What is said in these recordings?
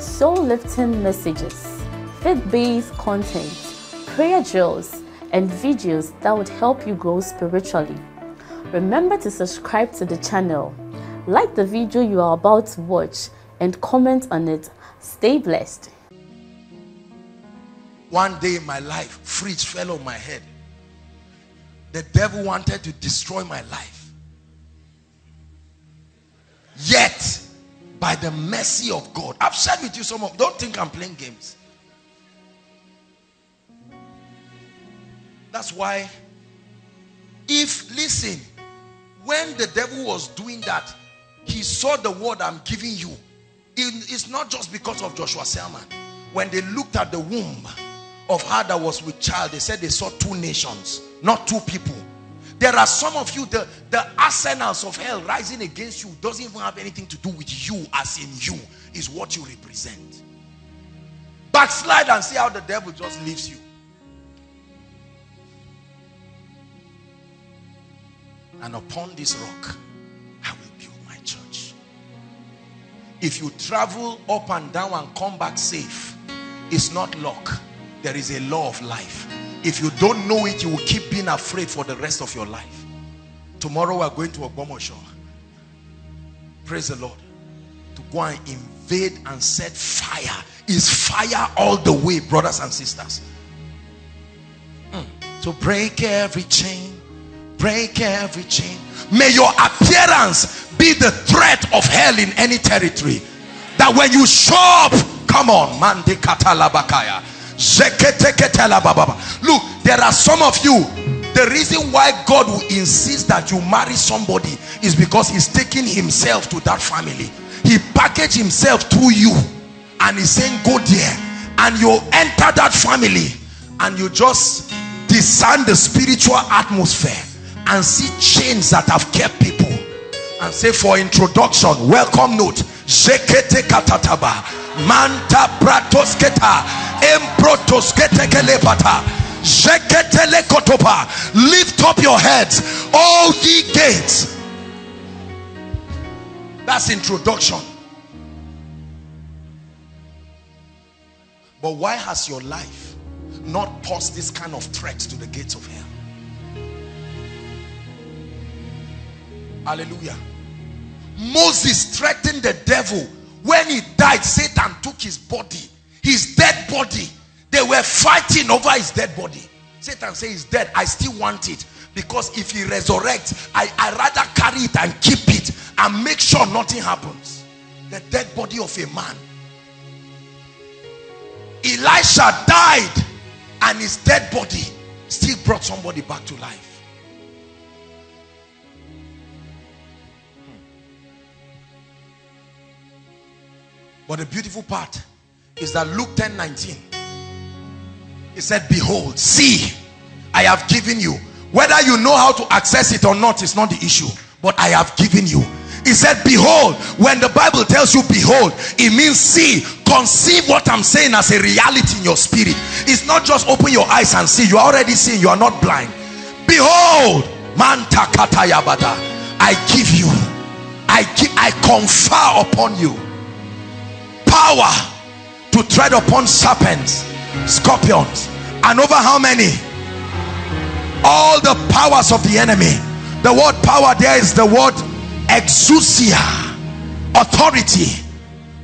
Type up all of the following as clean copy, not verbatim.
soul-lifting messages, faith-based content, prayer drills, and videos that would help you grow spiritually. Remember to subscribe to the channel, like the video you are about to watch, and comment on it. Stay blessed. One day in my life, fridge fell on my head. The devil wanted to destroy my life. Yet, by the mercy of God, I've shared with you some of, don't think I'm playing games. That's why, listen, when the devil was doing that, he saw the word I'm giving you. It's not just because of Joshua Selman. When they looked at the womb of her that was with child, they said they saw two nations, not two people. There are some of you, the arsenals of hell rising against you doesn't even have anything to do with you, as in you is what you represent. Backslide and see how the devil just leaves you. And upon this rock, I will build my church. If you travel up and down and come back safe, it's not luck. There is a law of life. If you don't know it, you will keep being afraid for the rest of your life. Tomorrow we are going to Abomoshua. Praise the Lord. To go and invade and set fire. It's fire all the way, brothers and sisters. So break every chain. Break every chain. May your appearance be the threat of hell in any territory. That when you show up, come on, mande katalabakaya. Look, there are some of you, the reason why God will insist that you marry somebody is because he's taking himself to that family. He packaged himself through you and he's saying go there, and you enter that family and you just discern the spiritual atmosphere and see chains that have kept people, and say for introduction, welcome note, zekete katataba manta pratosketa emprotosketekelebata zeketelekotopa, lift up your heads all ye gates. That's introduction. But why has your life not posed this kind of threat to the gates of hell? Hallelujah. Moses threatened the devil. When he died, Satan took his body, his dead body. They were fighting over his dead body. Satan said, he's dead, I still want it, because if he resurrects, I rather carry it and keep it and make sure nothing happens. The dead body of a man. Elijah died and his dead body still brought somebody back to life. But the beautiful part is that Luke 10:19, it said, behold, see, I have given you. Whether you know how to access it or not is not the issue, but I have given you. It said, behold. When the Bible tells you behold, it means see. Conceive what I'm saying as a reality in your spirit. It's not just open your eyes and see. You are already seeing. You are not blind. Behold, manta katayabada, I give you. I confer upon you power to tread upon serpents, scorpions, and over how many? All the powers of the enemy. The word power there is the word exousia, authority.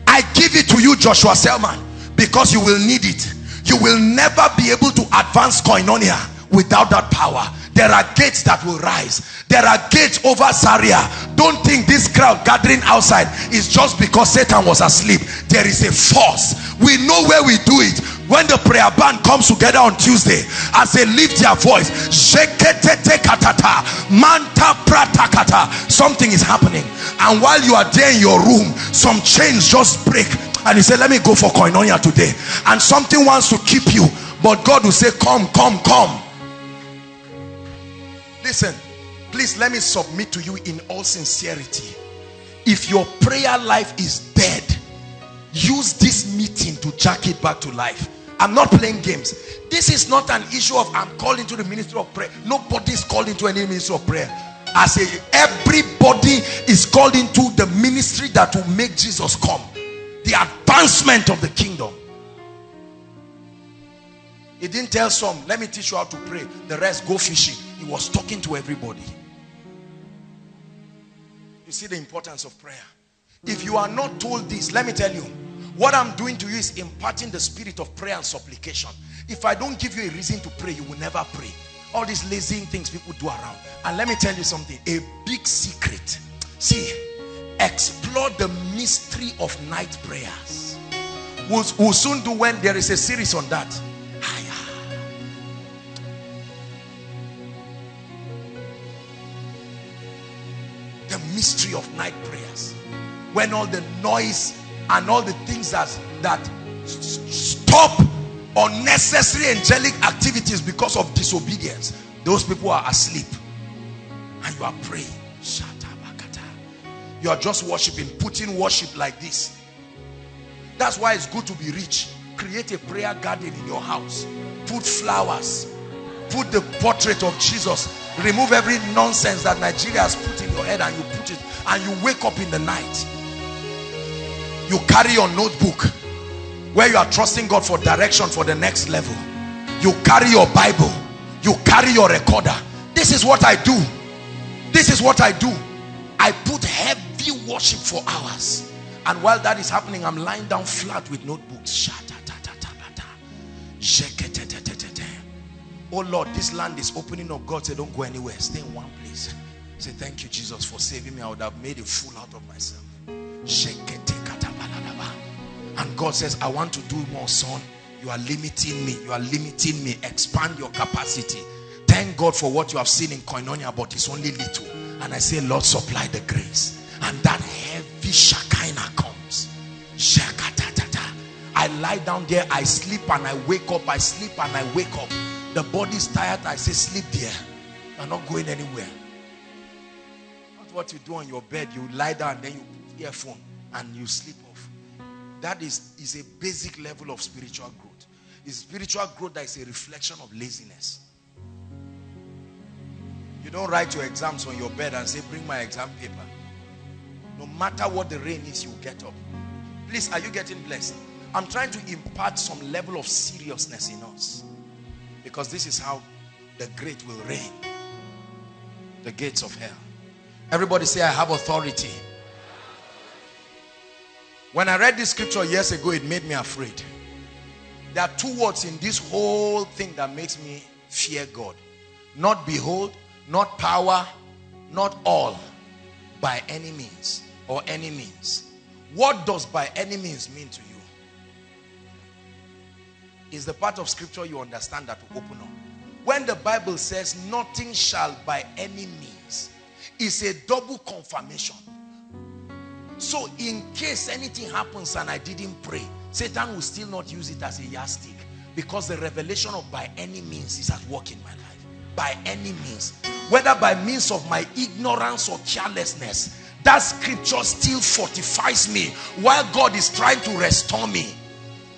I give it to you, Joshua Selman, because you will need it. You will never be able to advance Koinonia without that power. There are gates that will rise. There are gates over Zaria. Don't think this crowd gathering outside is just because Satan was asleep. There is a force. We know where we do it. When the prayer band comes together on Tuesday, as they lift their voice, something is happening. And while you are there in your room, some chains just break. and you say, let me go for Koinonia today, and something wants to keep you, but God will say, come, come, come. Listen, please let me submit to you in all sincerity. If your prayer life is dead, use this meeting to jack it back to life. I'm not playing games. This is not an issue of I'm calling to the ministry of prayer. Nobody's calling to any ministry of prayer. I say everybody is called into the ministry that will make Jesus come. The advancement of the kingdom. He didn't tell some, let me teach you how to pray. The rest go fishing. He was talking to everybody. You see the importance of prayer. If you are not told this, let me tell you, what I'm doing to you is imparting the spirit of prayer and supplication. If I don't give you a reason to pray, you will never pray. All these lazy things people do around. And let me tell you something, a big secret. See, explore the mystery of night prayers. We'll soon do when there is a series on that. The mystery of night prayers. When all the noise and all the things that stop unnecessary angelic activities because of disobedience, those people are asleep and you are praying. You are just worshiping, putting worship like this. That's why it's good to be rich. Create a prayer garden in your house. Put flowers, put the portrait of Jesus. Remove every nonsense that Nigeria has put in your head, and you put it, and you wake up in the night. You carry your notebook where you are trusting God for direction for the next level. You carry your Bible. You carry your recorder. This is what I do. This is what I do. I put heavy worship for hours. And while that is happening, I'm lying down flat with notebooks. Oh Lord, this land is opening up. God said, don't go anywhere. Stay in one place. Say, thank you, Jesus, for saving me. I would have made a fool out of myself. And God says, I want to do more, son. You are limiting me. You are limiting me. Expand your capacity. Thank God for what you have seen in Koinonia, but it's only little. And I say, Lord, supply the grace. And that heavy Shekinah comes. I lie down there. I sleep and I wake up. I sleep and I wake up. The body's tired. I say, sleep there. You're not going anywhere. Not what you do on your bed. You lie down and then you put earphone and you sleep off. That is a basic level of spiritual growth. It's spiritual growth that is a reflection of laziness. You don't write your exams on your bed and say, bring my exam paper. No matter what the rain is, you get up. Please, are you getting blessed? I'm trying to impart some level of seriousness in us, because this is how the great will reign. The gates of hell. Everybody say, I have authority. When I read this scripture years ago, it made me afraid. There are two words in this whole thing that makes me fear God. Not behold, not power, not all. By any means, or any means. What does by any means mean to you? Is the part of scripture you understand that will open up. When the Bible says nothing shall by any means, it's a double confirmation. So in case anything happens and I didn't pray, Satan will still not use it as a yardstick, because the revelation of by any means is at work in my life. By any means, whether by means of my ignorance or carelessness, that scripture still fortifies me while God is trying to restore me.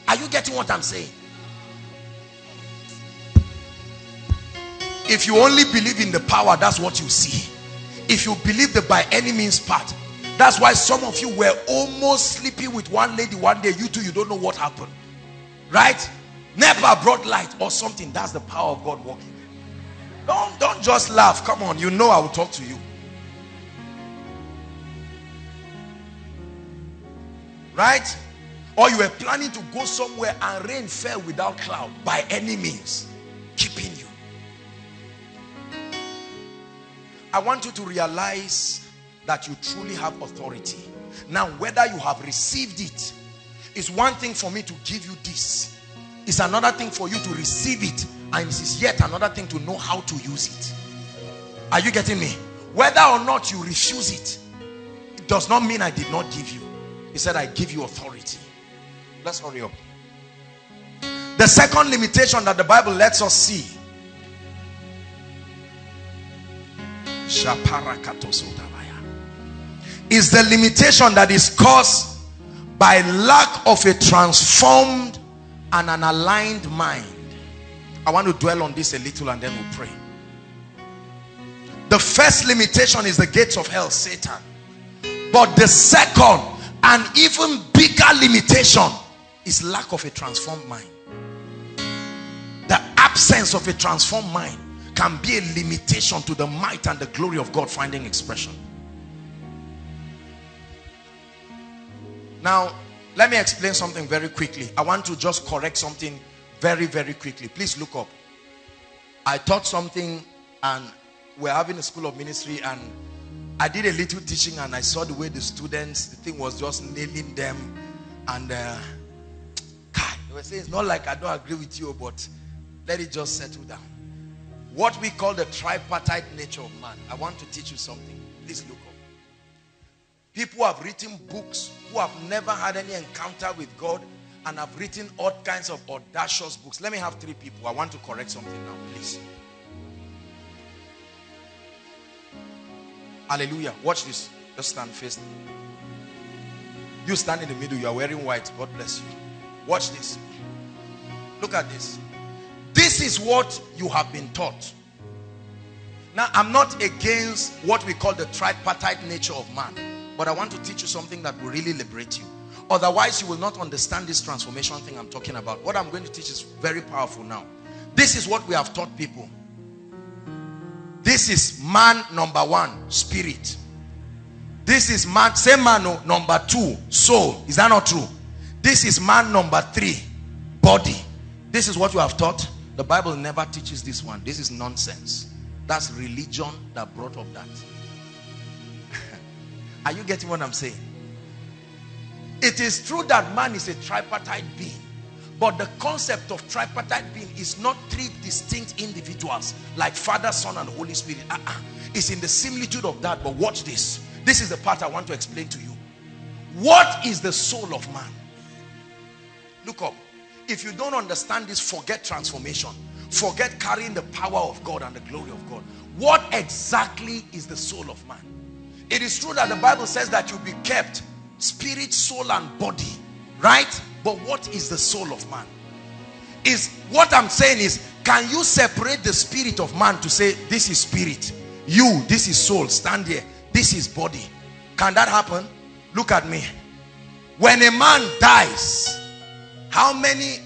Are you getting what I'm saying? If you only believe in the power, that's what you see. If you believe the by any means part, that's why some of you were almost sleeping with one lady one day. You too, you don't know what happened. Right? Never brought light or something. That's the power of God working. Don't just laugh. Come on, you know I will talk to you. Right? Or you were planning to go somewhere and rain fell without cloud. By any means, keeping you. I want you to realize that you truly have authority. Now, whether you have received it, it's one thing for me to give you this. It's another thing for you to receive it, and it's yet another thing to know how to use it. Are you getting me? Whether or not you refuse it, it does not mean I did not give you. He said, I give you authority. Let's hurry up. The second limitation that the Bible lets us see. Is the limitation that is caused by lack of a transformed and an aligned mind. I want to dwell on this a little and then we'll pray. The first limitation is the gates of hell, Satan. But the second and even bigger limitation is lack of a transformed mind. The absence of a transformed mind can be a limitation to the might and the glory of God finding expression. Now, let me explain something very quickly. I want to just correct something very, very quickly. Please look up. I taught something and we're having a school of ministry and I did a little teaching and I saw the way the students, the thing was just nailing them. And God, they were saying, it's not like I don't agree with you, but let it just settle down. What we call the tripartite nature of man. I want to teach you something. Please look up. People have written books who have never had any encounter with God and have written all kinds of audacious books. Let me have three people. I want to correct something now, please. Hallelujah. Watch this. Just stand face. You stand in the middle. You are wearing white. God bless you. Watch this. Look at this. This is what you have been taught. Now, I'm not against what we call the tripartite nature of man. But I want to teach you something that will really liberate you. Otherwise, you will not understand this transformation thing I'm talking about. What I'm going to teach is very powerful now. This is what we have taught people. This is man number one, spirit. This is man, say man number two, soul. Is that not true? This is man number three, body. This is what you have taught. The Bible never teaches this one. This is nonsense. That's religion that brought up that. Are you getting what I'm saying? It is true that man is a tripartite being, but the concept of tripartite being is not three distinct individuals like Father, Son, and Holy Spirit. It's in the similitude of that, but watch this. This is the part I want to explain to you. What is the soul of man? Look up. If you don't understand this, forget transformation. Forget carrying the power of God and the glory of God. What exactly is the soul of man? It is true that the Bible says that you'll be kept spirit, soul, and body, right? But what is the soul of man? Is what I'm saying is, can you separate the spirit of man to say, this is spirit, you, this is soul, stand here, this is body? Can that happen? Look at me. When a man dies, how many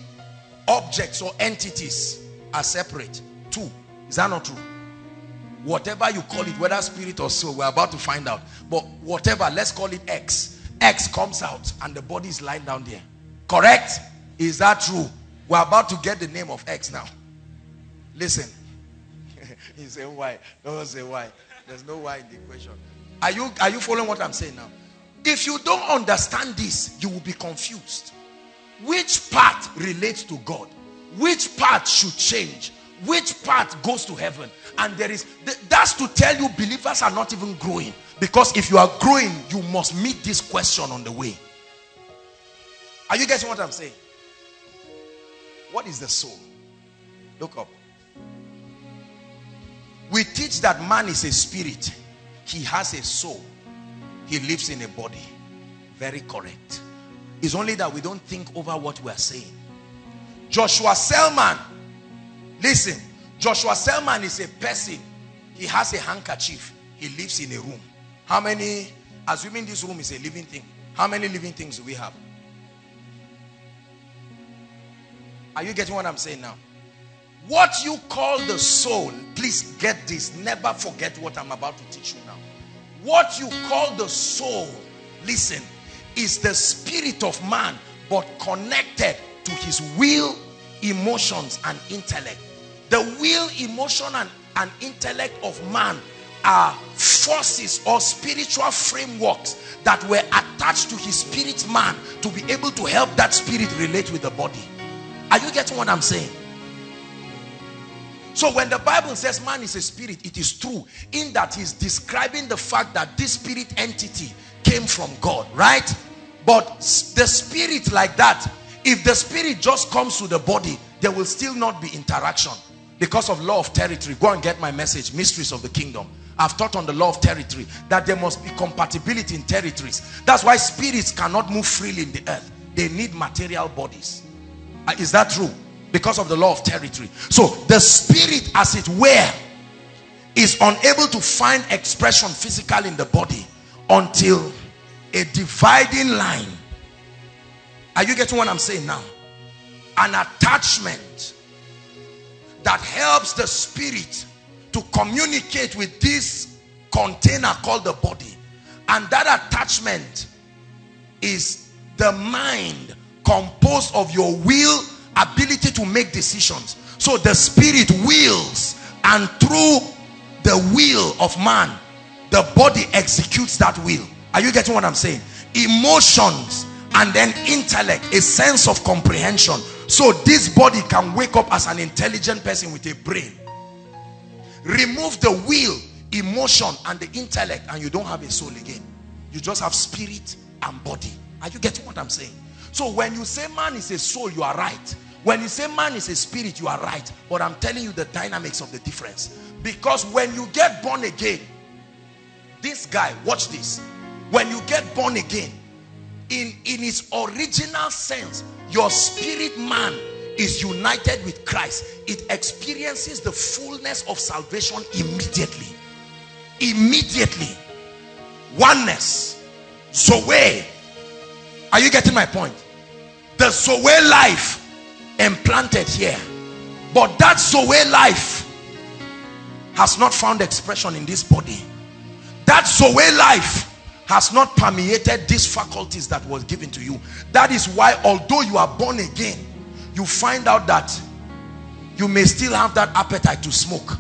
objects or entities are separate? Two. Is that not true? Whatever you call it, whether spirit or soul, we're about to find out. But whatever, let's call it X. X comes out and the body is lying down there. Correct? Is that true? We're about to get the name of X now. Listen. You say why? Don't say why. There's no why in the equation. Are you following what I'm saying now? If you don't understand this, you will be confused. Which part relates to God? Which part should change? Which part goes to heaven? And there is, that's to tell you believers are not even growing. Because if you are growing, you must meet this question on the way. Are you getting what I'm saying? What is the soul? Look up. We teach that man is a spirit. He has a soul. He lives in a body. Very correct. It's only that we don't think over what we are saying. Joshua Selman. Listen, Joshua Selman is a person. He has a handkerchief. He lives in a room. How many, assuming this room is a living thing, how many living things do we have? Are you getting what I'm saying now? What you call the soul, please get this. Never forget what I'm about to teach you now. What you call the soul, listen, is the spirit of man, but connected to his will, emotions, and intellect. The will, emotion, and intellect of man are forces or spiritual frameworks that were attached to his spirit man to be able to help that spirit relate with the body. Are you getting what I'm saying? So when the Bible says man is a spirit, it is true in that he's describing the fact that this spirit entity came from God, right? But the spirit like that If the spirit just comes to the body, there will still not be interaction because of law of territory. Go and get my message, Mysteries of the Kingdom. I've taught on the law of territory, that there must be compatibility in territories. That's why spirits cannot move freely in the earth. They need material bodies. Is that true? Because of the law of territory. So the spirit, as it were, is unable to find expression physical in the body until a dividing line. Are you getting what I'm saying now? An attachment that helps the spirit to communicate with this container called the body. And that attachment is the mind, composed of your will, ability to make decisions. So the spirit wills, and through the will of man, the body executes that will. Are you getting what I'm saying? Emotions, and then intellect, a sense of comprehension. So this body can wake up as an intelligent person with a brain. Remove the will, emotion, and the intellect, and you don't have a soul again. You just have spirit and body. Are you getting what I'm saying? So when you say man is a soul, you are right. When you say man is a spirit, you are right. But I'm telling you the dynamics of the difference. Because when you get born again, this guy, watch this. When you get born again, in its original sense, your spirit man is united with Christ. It experiences the fullness of salvation immediately. Immediately. Oneness. Zoe. Are you getting my point? The Zoe life implanted here. But that Zoe life has not found expression in this body. That Zoe life has not permeated these faculties that was given to you. That is why, although you are born again, you find out that you may still have that appetite to smoke.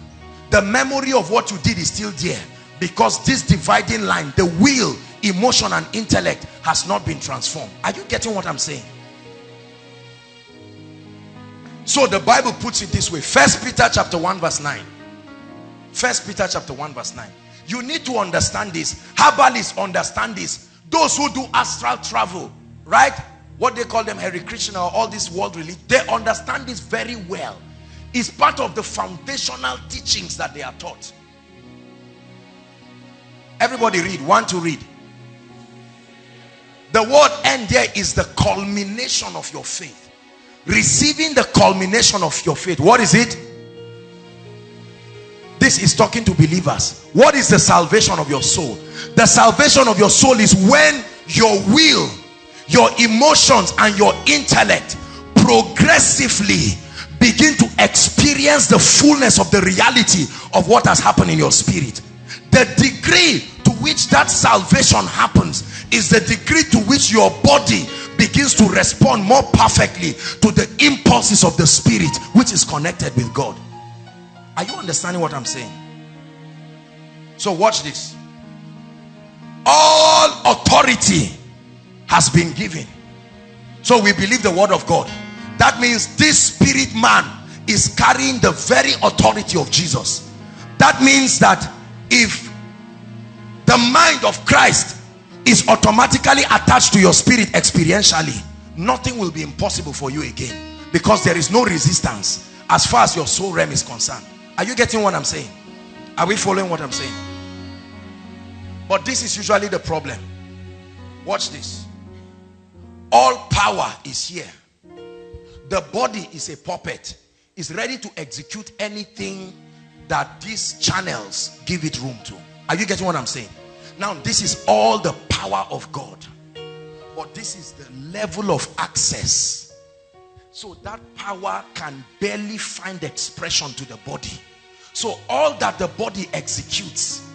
The memory of what you did is still there, because this dividing line, the will, emotion, and intellect, has not been transformed. Are you getting what I'm saying? So the Bible puts it this way. 1 Peter chapter 1 verse 9. 1 Peter chapter 1 verse 9. You need to understand this. Kabbalists understand this. Those who do astral travel, right? What they call them, Hare Krishna, or all this world religion, they understand this very well. It's part of the foundational teachings that they are taught. Everybody read. One to read. The word end there is the culmination of your faith. Receiving the culmination of your faith. What is it? This is talking to believers. What is the salvation of your soul? The salvation of your soul is when your will, your emotions, and your intellect progressively begin to experience the fullness of the reality of what has happened in your spirit. The degree to which that salvation happens is the degree to which your body begins to respond more perfectly to the impulses of the spirit, which is connected with God. Are you understanding what I'm saying? So watch this. All authority has been given. So we believe the word of God. That means this spirit man is carrying the very authority of Jesus. That means that if the mind of Christ is automatically attached to your spirit experientially, nothing will be impossible for you again, because there is no resistance as far as your soul realm is concerned. Are you getting what I'm saying? Are we following what I'm saying? But this is usually the problem. Watch this. All power is here. The body is a puppet. It's ready to execute anything that these channels give it room to. Are you getting what I'm saying? Now, this is all the power of God. But this is the level of access. So that power can barely find expression to the body. So all that the body executes,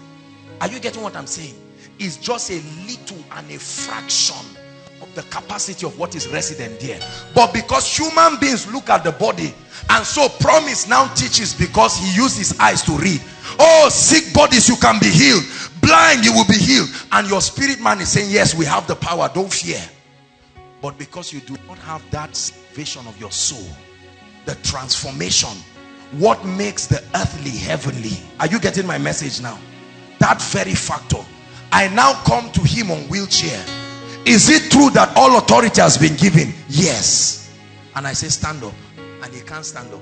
are you getting what I'm saying, is just a little and a fraction of the capacity of what is resident there. But because human beings look at the body, and so promise now teaches, because he used his eyes to read. Oh, sick bodies, you can be healed. Blind, you will be healed. And your spirit man is saying, yes, we have the power, don't fear. But because you do not have that salvation of your soul, the transformation, what makes the earthly heavenly? Are you getting my message now? That very factor. I now come to him on wheelchair. Is it true that all authority has been given? Yes. and I say, stand up. And he can't stand up.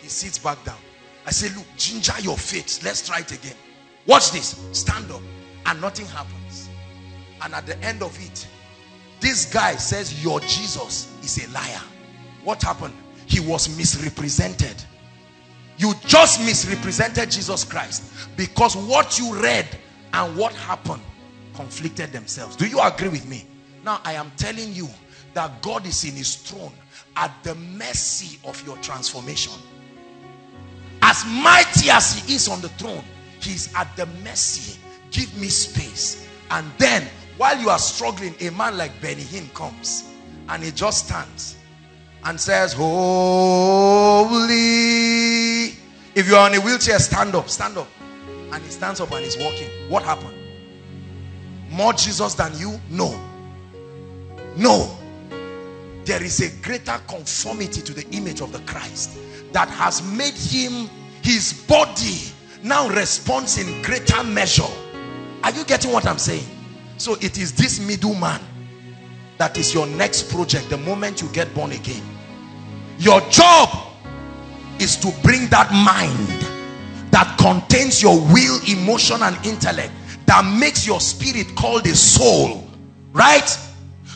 He sits back down. I say, look, ginger your faith. Let's try it again. Watch this. Stand up. And nothing happens. And at the end of it, this guy says, your Jesus is a liar. What happened? He was misrepresented. You just misrepresented Jesus Christ, because what you read and what happened conflicted themselves. Do you agree with me? Now I am telling you that God is in his throne at the mercy of your transformation. As mighty as he is on the throne, he is at the mercy. Give me space. And then while you are struggling, a man like Benny Hinn comes and he just stands and says, holy. If you are on a wheelchair, stand up, stand up. And he stands up and he's walking. What happened? More Jesus than you? No. No. There is a greater conformity to the image of the Christ that has made him, his body now responds in greater measure. Are you getting what I'm saying? So it is this middleman that is your next project the moment you get born again. Your job is to bring that mind that contains your will, emotion, and intellect, that makes your spirit called a soul, right?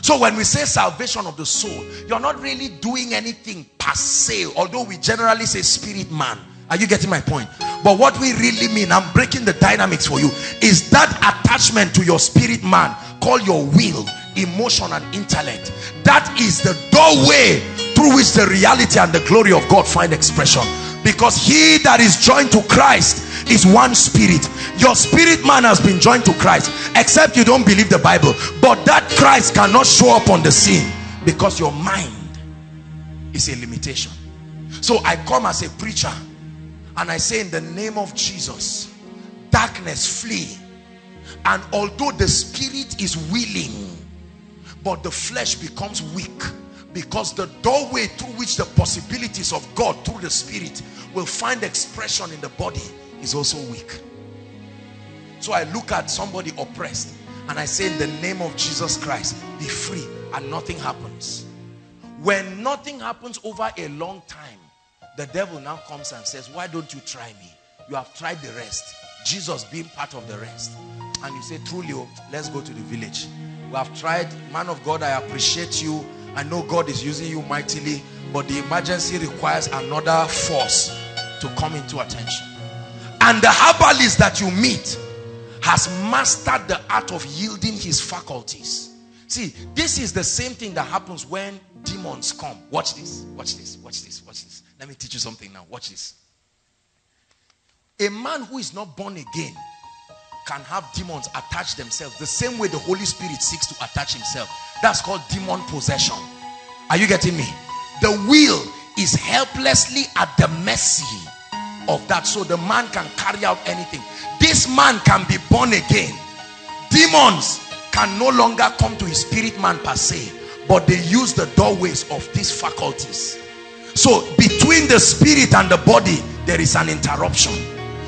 So when we say salvation of the soul, you're not really doing anything per se, although we generally say spirit man. Are you getting my point? But what we really mean, I'm breaking the dynamics for you, is that attachment to your spirit man called your will, emotion, and intellect. That is the doorway through which the reality and the glory of God find expression. Because he that is joined to Christ is one spirit. Your spirit man has been joined to Christ, except you don't believe the Bible. But that Christ cannot show up on the scene because your mind is a limitation. So I come as a preacher and I say, in the name of Jesus, darkness flee. And although the spirit is willing, but the flesh becomes weak, because the doorway through which the possibilities of God through the spirit will find expression in the body is also weak. So I look at somebody oppressed and I say, in the name of Jesus Christ, be free, and nothing happens. When nothing happens over a long time, the devil now comes and says, why don't you try me? You have tried the rest, Jesus being part of the rest. And you say, truly, oh, let's go to the village. We have tried, man of God, I appreciate you. I know God is using you mightily, but the emergency requires another force to come into attention. And the herbalist that you meet has mastered the art of yielding his faculties. See, this is the same thing that happens when demons come. Watch this, watch this, watch this, watch this. Let me teach you something now. Watch this. A man who is not born again can have demons attach themselves the same way the Holy Spirit seeks to attach himself. That's called demon possession. Are you getting me? The will is helplessly at the mercy of that. So the man can carry out anything. This man can be born again. Demons can no longer come to his spirit man per se, but they use the doorways of these faculties. So between the spirit and the body, there is an interruption.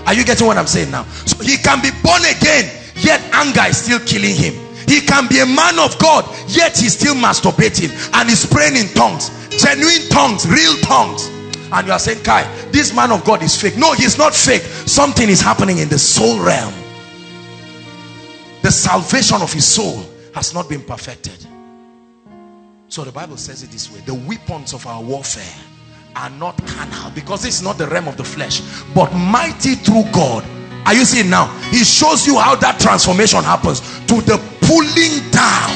Are you getting what I'm saying now? So he can be born again, yet anger is still killing him. He can be a man of God, yet he's still masturbating and he's praying in tongues. Genuine tongues, real tongues. And you are saying, Kai, this man of God is fake. No, he's not fake. Something is happening in the soul realm. The salvation of his soul has not been perfected. So the Bible says it this way: the weapons of our warfare are not carnal, because this is not the realm of the flesh, but mighty through God. Are you seeing now? He shows you how that transformation happens, to the pulling down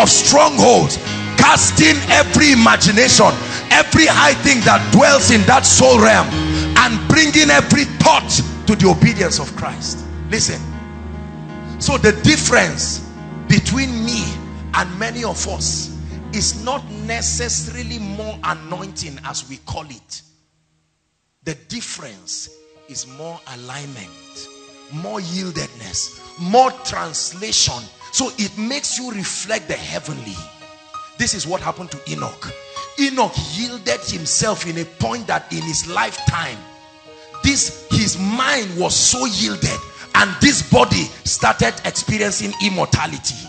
of strongholds, casting every imagination, every high thing that dwells in that soul realm, and bringing every thought to the obedience of Christ. Listen, so the difference between me and many of us is not necessarily more anointing, as we call it. The difference is more alignment, more yieldedness, more translation. So it makes you reflect the heavenly. This is what happened to Enoch. Enoch yielded himself in a point that in his lifetime, his mind was so yielded, and this body started experiencing immortality.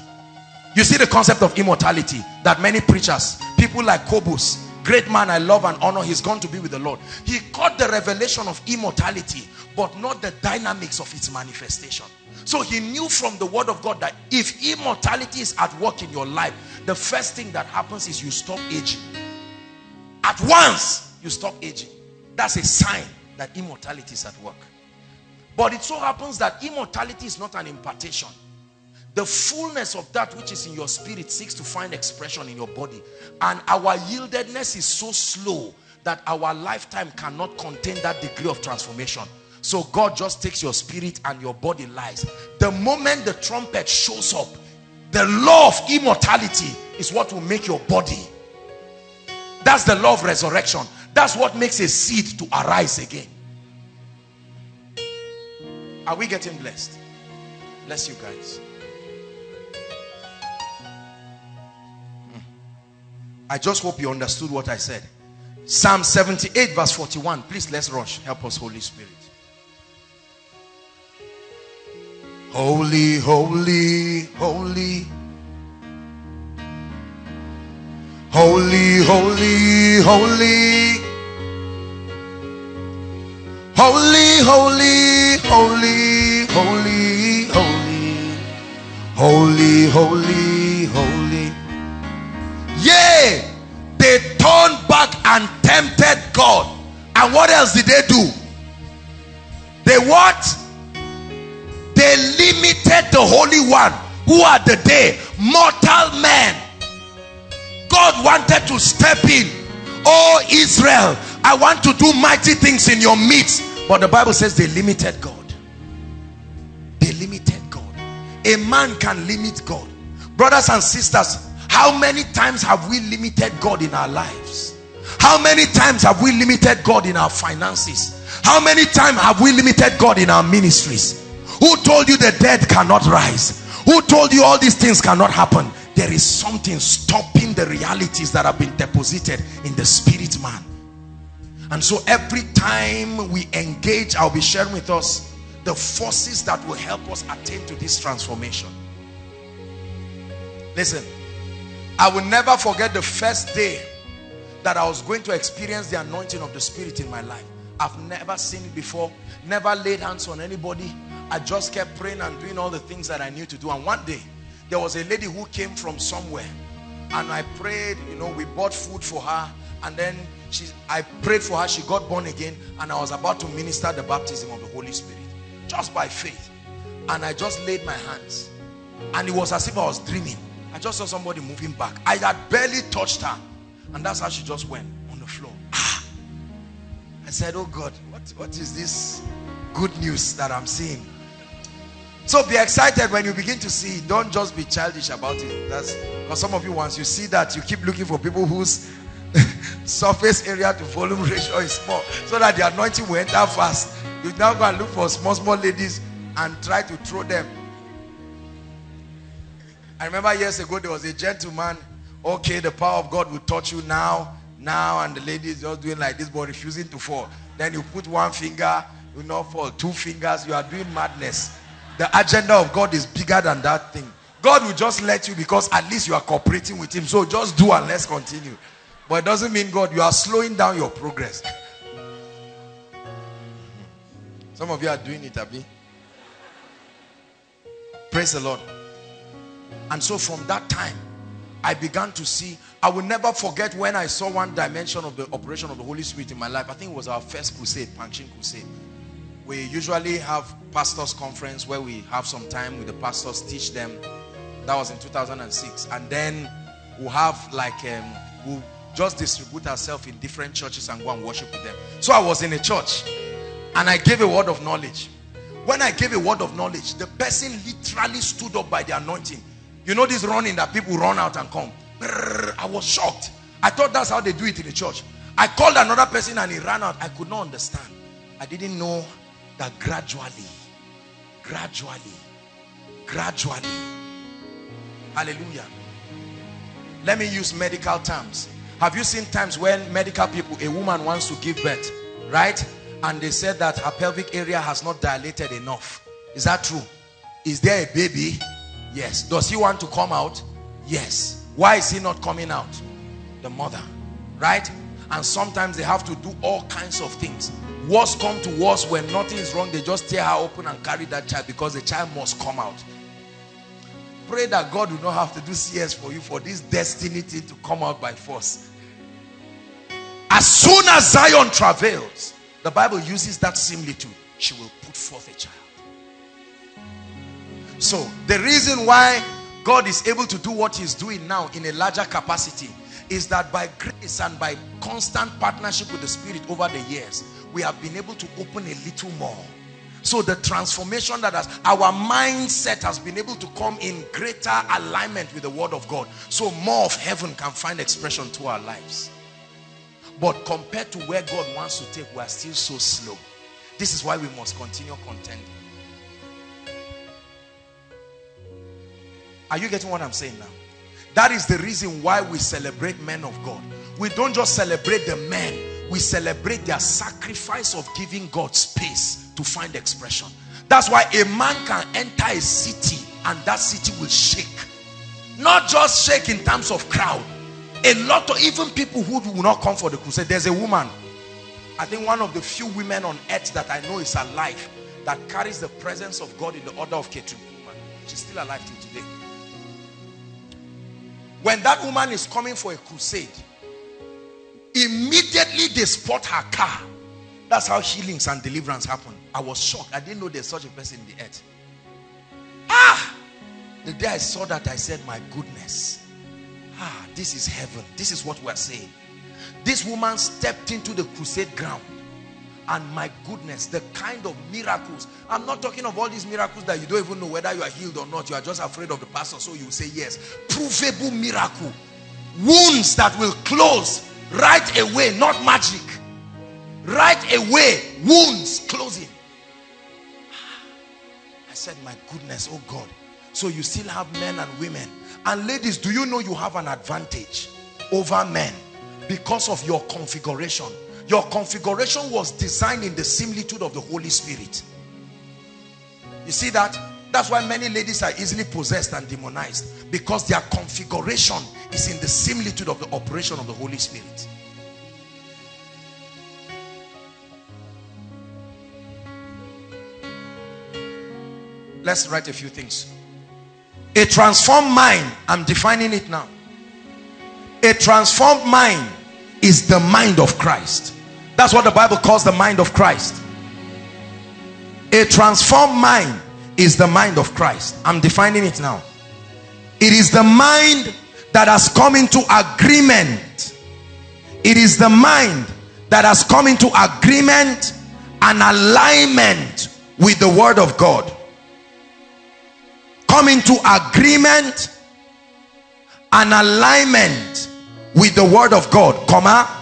You see the concept of immortality that many preachers, people like Kobus, great man I love and honor, he's gone to be with the Lord. He caught the revelation of immortality, but not the dynamics of its manifestation. So he knew from the word of God that if immortality is at work in your life, the first thing that happens is you stop aging. At once, you stop aging. That's a sign that immortality is at work. But it so happens that immortality is not an impartation. The fullness of that which is in your spirit seeks to find expression in your body. And our yieldedness is so slow that our lifetime cannot contain that degree of transformation. So God just takes your spirit and your body lies. The moment the trumpet shows up, the law of immortality is what will make your body. That's the law of resurrection. That's what makes a seed to arise again. Are we getting blessed? Bless you guys. I just hope you understood what I said. Psalm 78 verse 41. Please, let's rush. Help us, Holy Spirit. Holy, holy, holy. Holy, holy, holy. Holy, holy, holy, holy, holy. Holy, holy, holy. Yea, they turned back and tempted God. And what else did they do? They what? They limited the Holy One, who are the day, mortal men. God wanted to step in. Oh Israel, I want to do mighty things in your midst. But the Bible says they limited God. They limited God. A man can limit God. Brothers and sisters, how many times have we limited God in our lives? How many times have we limited God in our finances? How many times have we limited God in our ministries? Who told you the dead cannot rise? Who told you all these things cannot happen? There is something stopping the realities that have been deposited in the spirit man. And so every time we engage, I'll be sharing with us the forces that will help us attain to this transformation. Listen. I will never forget the first day that I was going to experience the anointing of the Spirit in my life. I've never seen it before, never laid hands on anybody. I just kept praying and doing all the things that I knew to do. And one day, there was a lady who came from somewhere. And I prayed, you know, we bought food for her. And then I prayed for her, she got born again. And I was about to minister the baptism of the Holy Spirit, just by faith. And I just laid my hands. And it was as if I was dreaming. I just saw somebody moving back. I had barely touched her. And that's how she just went on the floor. Ah! I said, oh God, what is this good news that I'm seeing? So be excited when you begin to see. Don't just be childish about it. That's because some of you, once you see that, you keep looking for people whose surface area to volume ratio is small, so that the anointing will enter fast. You now go and look for small ladies and try to throw them. I remember years ago, there was a gentleman, okay, the power of God will touch you now, and the lady is just doing like this, but refusing to fall. Then you put one finger, you not fall, two fingers, you are doing madness. The agenda of God is bigger than that thing. God will just let you because at least you are cooperating with him. So just do and let's continue. But it doesn't mean God, you are slowing down your progress. Some of you are doing it, Abi. Praise the Lord. And so from that time, I began to see. I will never forget when I saw one dimension of the operation of the Holy Spirit in my life. I think it was our first crusade, Panchin Crusade. We usually have pastors' conference where we have some time with the pastors, teach them. That was in 2006. And then we'll have like, we'll just distribute ourselves in different churches and go and worship with them. So I was in a church and I gave a word of knowledge. When I gave a word of knowledge, the person literally stood up by the anointing. You know this running that people run out and come. I was shocked. I thought that's how they do it in the church. I called another person and he ran out. I could not understand. I didn't know that gradually. Hallelujah. Let me use medical terms. Have you seen times when medical people, a woman wants to give birth, right? And they said that her pelvic area has not dilated enough. Is that true? Is there a baby? Yes. Does he want to come out? Yes. Why is he not coming out? The mother, right? And sometimes they have to do all kinds of things. Worst come to worst, when nothing is wrong, they just tear her open and carry that child, because the child must come out. Pray that God will not have to do CS for you for this destiny thing to come out by force. As soon as Zion travails, the Bible uses that similitude, she will put forth a child. So the reason why God is able to do what he's doing now in a larger capacity is that by grace and by constant partnership with the Spirit over the years, we have been able to open a little more. So the transformation that our mindset has been able to come in greater alignment with the Word of God, so more of heaven can find expression to our lives. But compared to where God wants to take, we are still so slow. This is why we must continue contending. Are you getting what I'm saying now? That is the reason why we celebrate men of God. We don't just celebrate the men, we celebrate their sacrifice of giving God space to find expression. That's why a man can enter a city and that city will shake. Not just shake in terms of crowd. A lot of even people who will not come for the crusade. There's a woman, I think one of the few women on earth that I know is alive, that carries the presence of God in the order of Catherine Kuhlman. She's still alive till today. When that woman is coming for a crusade, immediately they spot her car. That's how healings and deliverance happen. I was shocked. I didn't know there's such a person in the earth. Ah! The day I saw that, I said, my goodness. Ah, this is heaven. This is what we're saying. This woman stepped into the crusade ground. And my goodness, the kind of miracles. I'm not talking of all these miracles that you don't even know whether you are healed or not. You are just afraid of the pastor, so you say yes. Provable miracle. Wounds that will close right away, not magic. Right away, wounds closing. I said, my goodness, oh God. So you still have men and women. And ladies, do you know you have an advantage over men because of your configuration? Your configuration was designed in the similitude of the Holy Spirit. You see that? That's why many ladies are easily possessed and demonized, because their configuration is in the similitude of the operation of the Holy Spirit. Let's write a few things. A transformed mind, I'm defining it now. A transformed mind is the mind of Christ. That's what the Bible calls the mind of Christ. A transformed mind is the mind of Christ. I'm defining it now. It is the mind that has come into agreement. It is the mind that has come into agreement and alignment with the Word of God. Come into agreement and alignment with the Word of God, comma,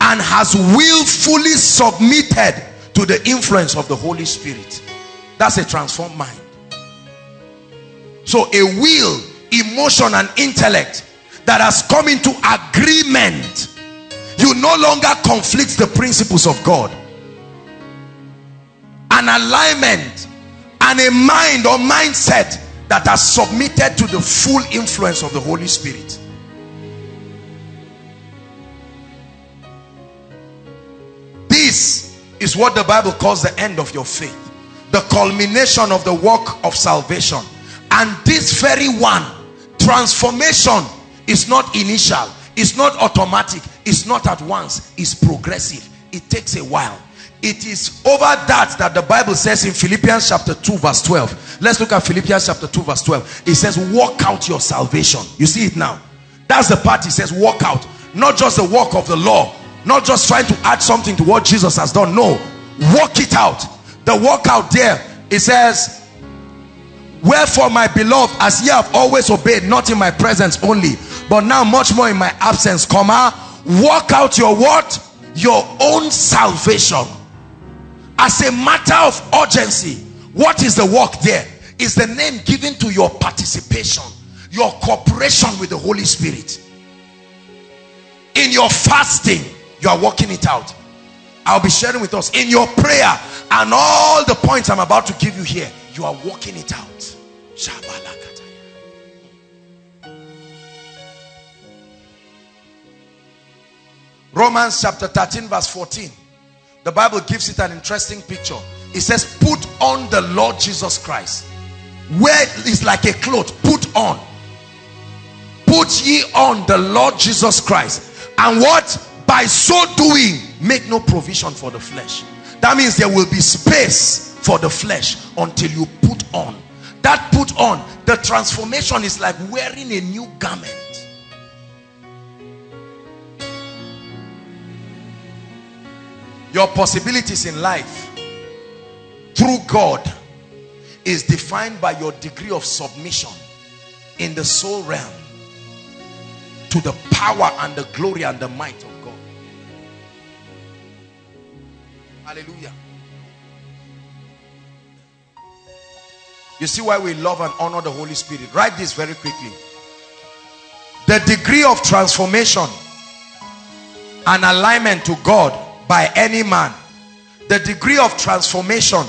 and has willfully submitted to the influence of the Holy Spirit. That's a transformed mind. So a will, emotion and intellect that has come into agreement. You no longer conflict the principles of God. An alignment and a mind or mindset that has submitted to the full influence of the Holy Spirit. This is what the Bible calls the end of your faith, the culmination of the work of salvation. And this very one, transformation, is not initial, it's not automatic, it's not at once, it's progressive. It takes a while. It is over that the Bible says in Philippians chapter 2 verse 12. Let's look at Philippians chapter 2 verse 12. It says, work out your salvation. You see it now? That's the part. It says work out. Not just the work of the law, not just trying to add something to what Jesus has done. No, work it out. The work out there, it says, wherefore my beloved, as ye have always obeyed, not in my presence only, but now much more in my absence, comma, work out your what? Your own salvation. As a matter of urgency. What is the work there? Is the name given to your participation, your cooperation with the Holy Spirit. In your fasting, you are working it out. I'll be sharing with us. In your prayer and all the points I'm about to give you here, you are working it out. Romans chapter 13 verse 14. The Bible gives it an interesting picture. It says, put on the Lord Jesus Christ. Wear is like a cloth. Put on. Put ye on the Lord Jesus Christ. And what? By so doing, make no provision for the flesh. That means there will be space for the flesh until you put on. That put on, the transformation is like wearing a new garment. Your possibilities in life through God is defined by your degree of submission in the soul realm to the power and the glory and the might of God. Hallelujah. You see why we love and honor the Holy Spirit. Write this very quickly. The degree of transformation and alignment to God by any man. The degree of transformation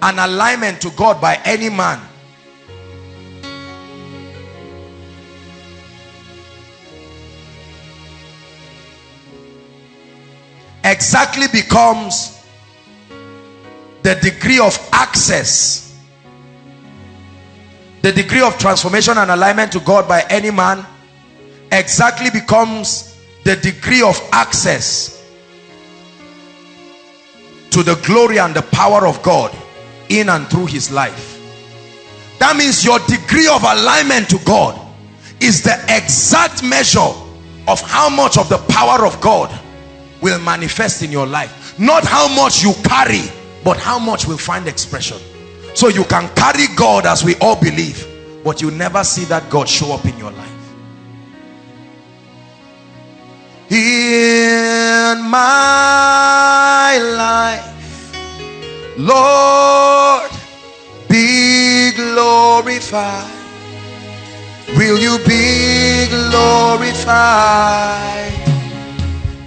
and alignment to God by any man. Exactly becomes the degree of access. The degree of transformation and alignment to God by any man exactly becomes the degree of access to the glory and the power of God in and through his life. That means your degree of alignment to God is the exact measure of how much of the power of God will manifest in your life. Not how much you carry, but how much will find expression. So you can carry God as we all believe, but you never see that God show up in your life. In my life, Lord, be glorified. Will you be glorified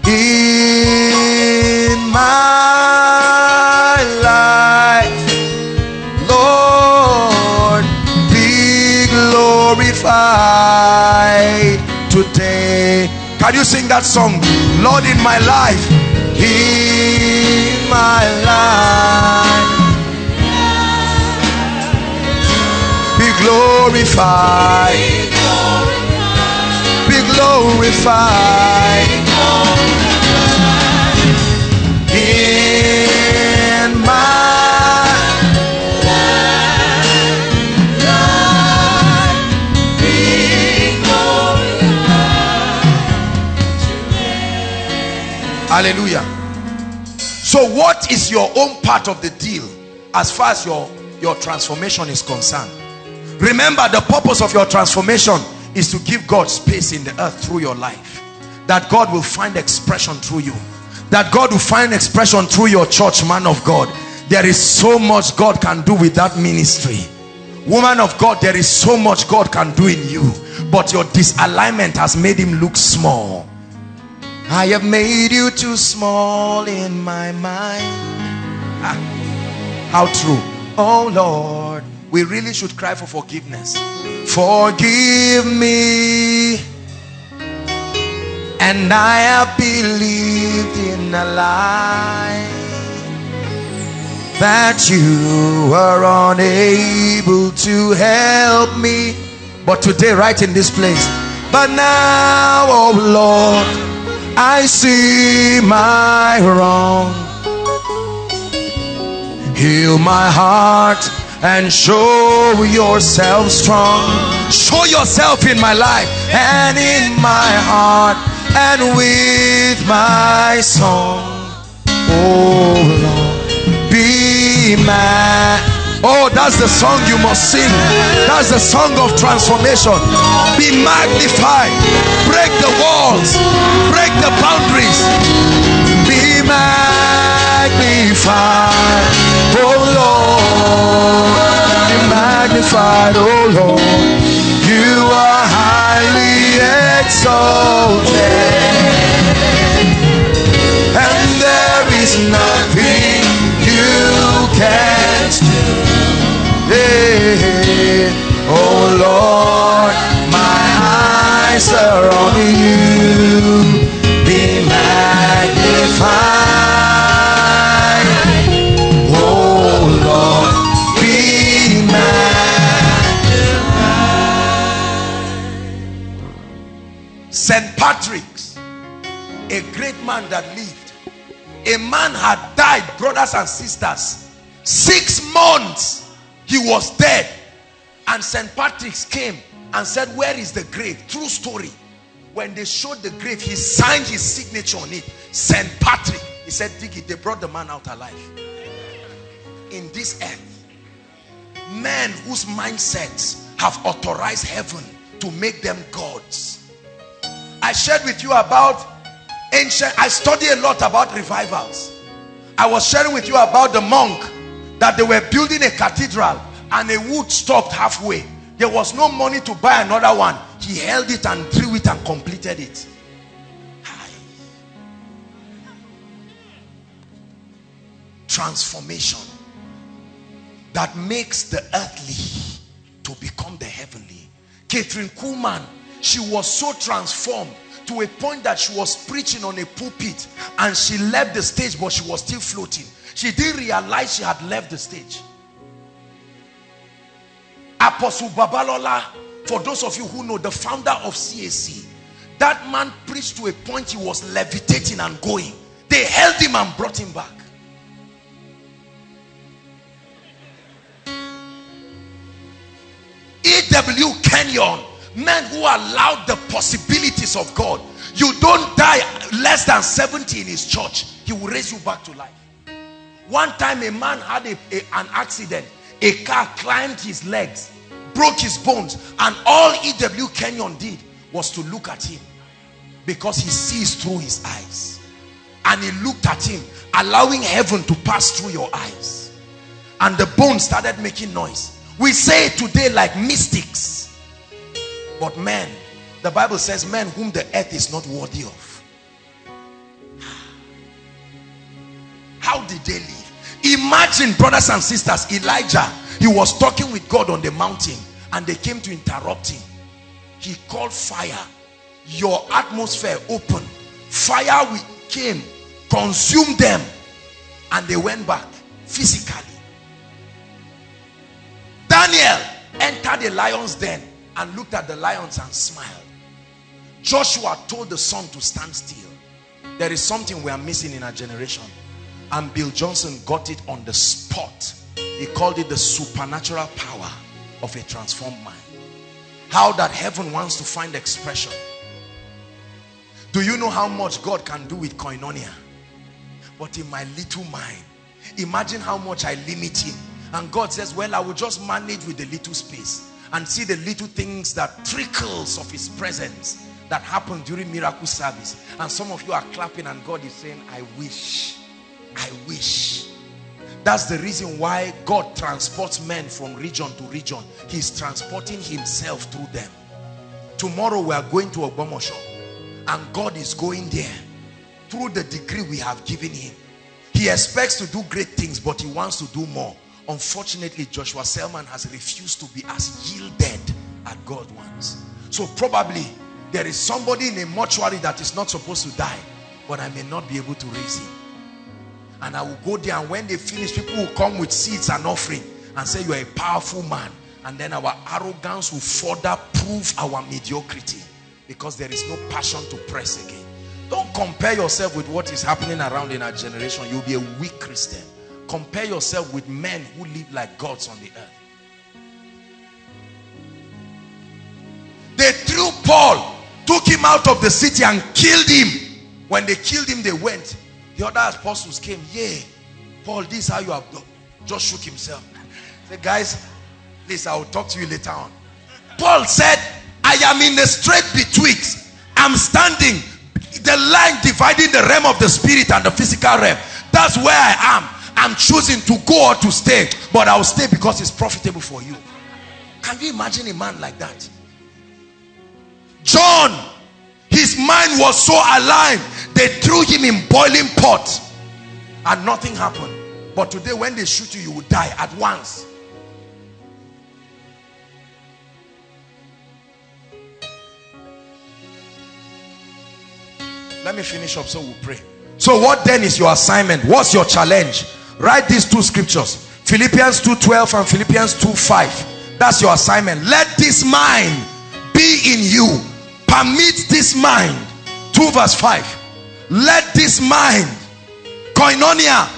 in my life? Lord, be glorified today. Can you sing that song? Lord, in my life, in my life, be glorified, be glorified in my hallelujah. So what is your own part of the deal as far as your transformation is concerned? Remember, the purpose of your transformation is to give God space in the earth through your life. That God will find expression through you. That God will find expression through your church, man of God. There is so much God can do with that ministry. Woman of God, there is so much God can do in you. But your disalignment has made him look small. I have made you too small in my mind. Ah, how true. Oh Lord, we really should cry for forgiveness. Forgive me, and I have believed in a lie that you are unable to help me. But today, right in this place, but now, oh Lord, I see my wrong. Heal my heart and show yourself strong. Show yourself in my life and in my heart and with my song. Oh Lord, be mad. Oh, that's the song you must sing. That's the song of transformation. Be magnified. Break the walls. Break the boundaries. Be magnified, oh Lord. Be magnified, oh Lord. You are highly exalted, and there is nothing you can't do. Hey, oh Lord, my eyes are on you. Be mad. Saint Patrick, a great man that lived. A man had died, brothers and sisters. 6 months he was dead. And Saint Patrick's came and said, where is the grave? True story. When they showed the grave, he signed his signature on it. Saint Patrick. He said, dig it. They brought the man out alive. In this earth, men whose mindsets have authorized heaven to make them gods. I shared with you about ancient, I study a lot about revivals. I was sharing with you about the monk that they were building a cathedral and a wood stopped halfway. There was no money to buy another one. He held it and drew it and completed it. Transformation that makes the earthly to become the heavenly. Catherine Kuhlman, she was so transformed to a point that she was preaching on a pulpit and she left the stage, but she was still floating. She didn't realize she had left the stage. Apostle Babalola, for those of you who know, the founder of CAC, that man preached to a point he was levitating and going. They held him and brought him back. E.W. Kenyon, men who allowed the possibilities of God. You don't die less than 70 in his church. He will raise you back to life. One time a man had an accident. A car climbed his legs, broke his bones, and all E.W. Kenyon did was to look at him, because he sees through his eyes. And he looked at him, allowing heaven to pass through your eyes. And the bones started making noise. We say today like mystics, but men, the Bible says, men whom the earth is not worthy of. How did they live? Imagine, brothers and sisters, Elijah, he was talking with God on the mountain and they came to interrupt him. He called fire. Your atmosphere opened. Fire came, consumed them, and they went back physically. Daniel entered the lion's den and looked at the lions and smiled. Joshua told the sun to stand still. There is something we are missing in our generation. And Bill Johnson got it on the spot. He called it the supernatural power of a transformed mind. How that heaven wants to find expression. Do you know how much God can do with Koinonia? But in my little mind, imagine how much I limit him. And God says, well, I will just manage with the little space and see the little things that trickles of his presence that happen during miracle service. And some of you are clapping and God is saying, I wish, I wish. That's the reason why God transports men from region to region. He's transporting himself through them. Tomorrow we are going to Abomoshua, and God is going there through the degree we have given him. He expects to do great things, but he wants to do more. Unfortunately, Joshua Selman has refused to be as yielded as God wants. So probably there is somebody in a mortuary that is not supposed to die, but I may not be able to raise him. And I will go there, and when they finish, people will come with seeds and offering and say, you are a powerful man. And then our arrogance will further prove our mediocrity, because there is no passion to press again. Don't compare yourself with what is happening around in our generation. You'll be a weak Christian. Compare yourself with men who live like gods on the earth. They threw Paul, took him out of the city and killed him. When they killed him, they went. The other apostles came. Yeah, Paul, this is how you have done. Just shook himself. Say, guys, please, I will talk to you later on. Paul said, I am in the strait betwixt. I'm standing. The line dividing the realm of the spirit and the physical realm. That's where I am. I'm choosing to go or to stay, but I'll stay because it's profitable for you. Can you imagine a man like that? John, his mind was so aligned, they threw him in boiling pot and nothing happened. But today when they shoot you, you will die at once. Let me finish up so we'll pray. So what then is your assignment? What's your challenge? Write these two scriptures, Philippians 2:12 and Philippians 2:5. That's your assignment. Let this mind be in you, Permit this mind, 2 verse 5, let this mind, Koinonia.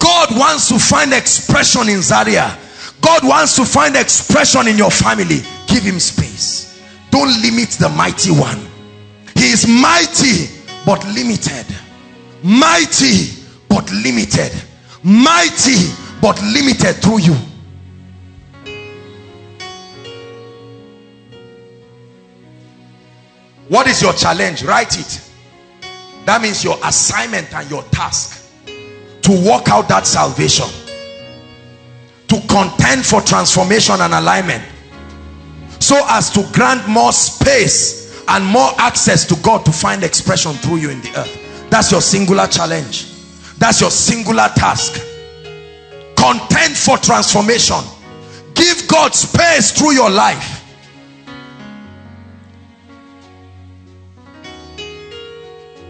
God wants to find expression in Zaria. God wants to find expression in your family. Give him space. Don't limit the mighty one. He is mighty but limited. Mighty but limited. Mighty but limited through you. What is your challenge? Write it. That means your assignment and your task to work out that salvation, to contend for transformation and alignment, so as to grant more space and more access to God to find expression through you in the earth. That's your singular challenge. That's your singular task. Contend for transformation. Give God space through your life.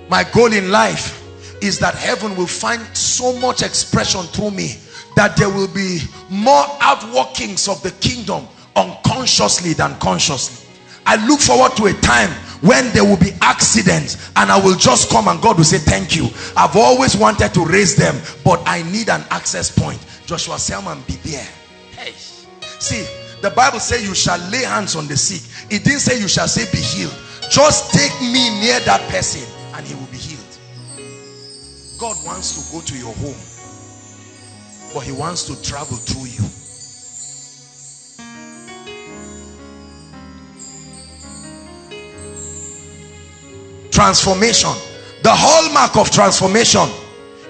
My goal in life is that heaven will find so much expression through me that there will be more outworkings of the kingdom unconsciously than consciously. I look forward to a time when there will be accidents and I will just come and God will say, thank you. I've always wanted to raise them, but I need an access point. Joshua Selman, be there. Hey. See, the Bible says you shall lay hands on the sick. It didn't say you shall say be healed. Just take me near that person and he will be healed. God wants to go to your home, but he wants to travel through you. Transformation. The hallmark of transformation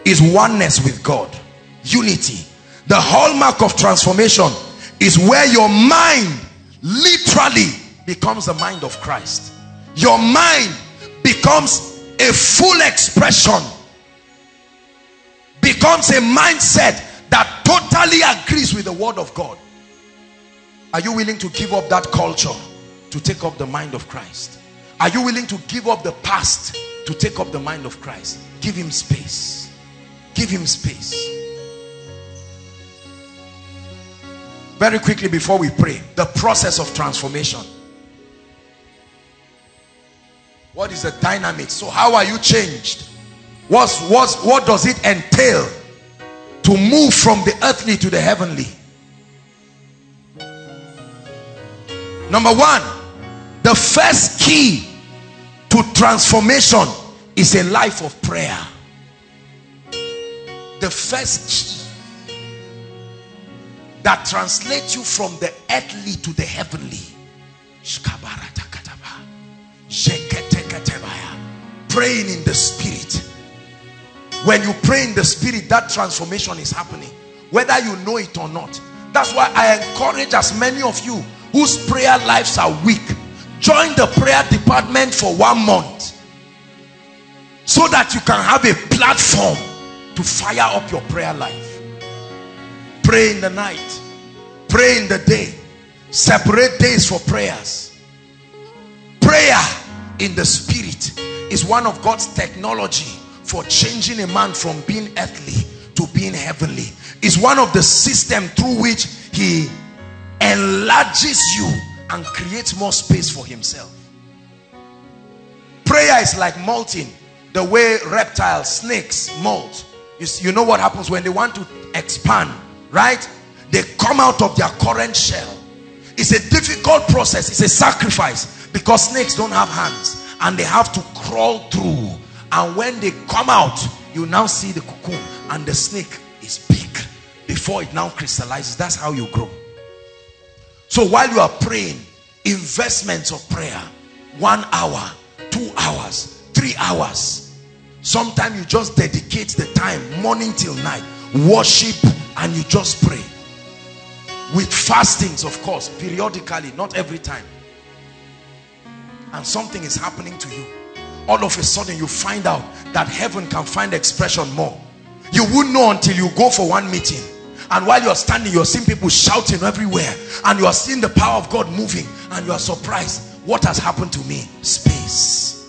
is oneness with God. Unity. The hallmark of transformation is where your mind literally becomes the mind of Christ. Your mind becomes a full expression, becomes a mindset that totally agrees with the word of God. Are you willing to give up that culture to take up the mind of Christ? Are you willing to give up the past to take up the mind of Christ? Give him space. Give him space. Very quickly before we pray, the process of transformation. What is the dynamic? So how are you changed? What does it entail to move from the earthly to the heavenly? Number one, the first key to transformation is a life of prayer. The first key that translates you from the earthly to the heavenly. Praying in the spirit. When you pray in the spirit, that transformation is happening, whether you know it or not. That's why I encourage as many of you whose prayer lives are weak, join the prayer department for 1 month so that you can have a platform to fire up your prayer life. Pray in the night, pray in the day, separate days for prayers. Prayer in the spirit is one of God's technology for changing a man from being earthly to being heavenly. It's one of the systems through which he enlarges you and creates more space for himself. Prayer is like molting, the way reptiles, snakes molt. You know what happens when they want to expand, right? They come out of their current shell. It's a difficult process. It's a sacrifice because snakes don't have hands and they have to crawl through. And when they come out, you now see the cocoon and the snake is big before it now crystallizes. That's how you grow. So while you are praying, investments of prayer, 1 hour, 2 hours, 3 hours. Sometimes you just dedicate the time, morning till night, worship, and you just pray. With fastings, of course, periodically, not every time. And something is happening to you. All of a sudden you find out that heaven can find expression more. You wouldn't know until you go for one meeting. And while you're standing, you're seeing people shouting everywhere. And you are seeing the power of God moving. And you are surprised. What has happened to me? Space.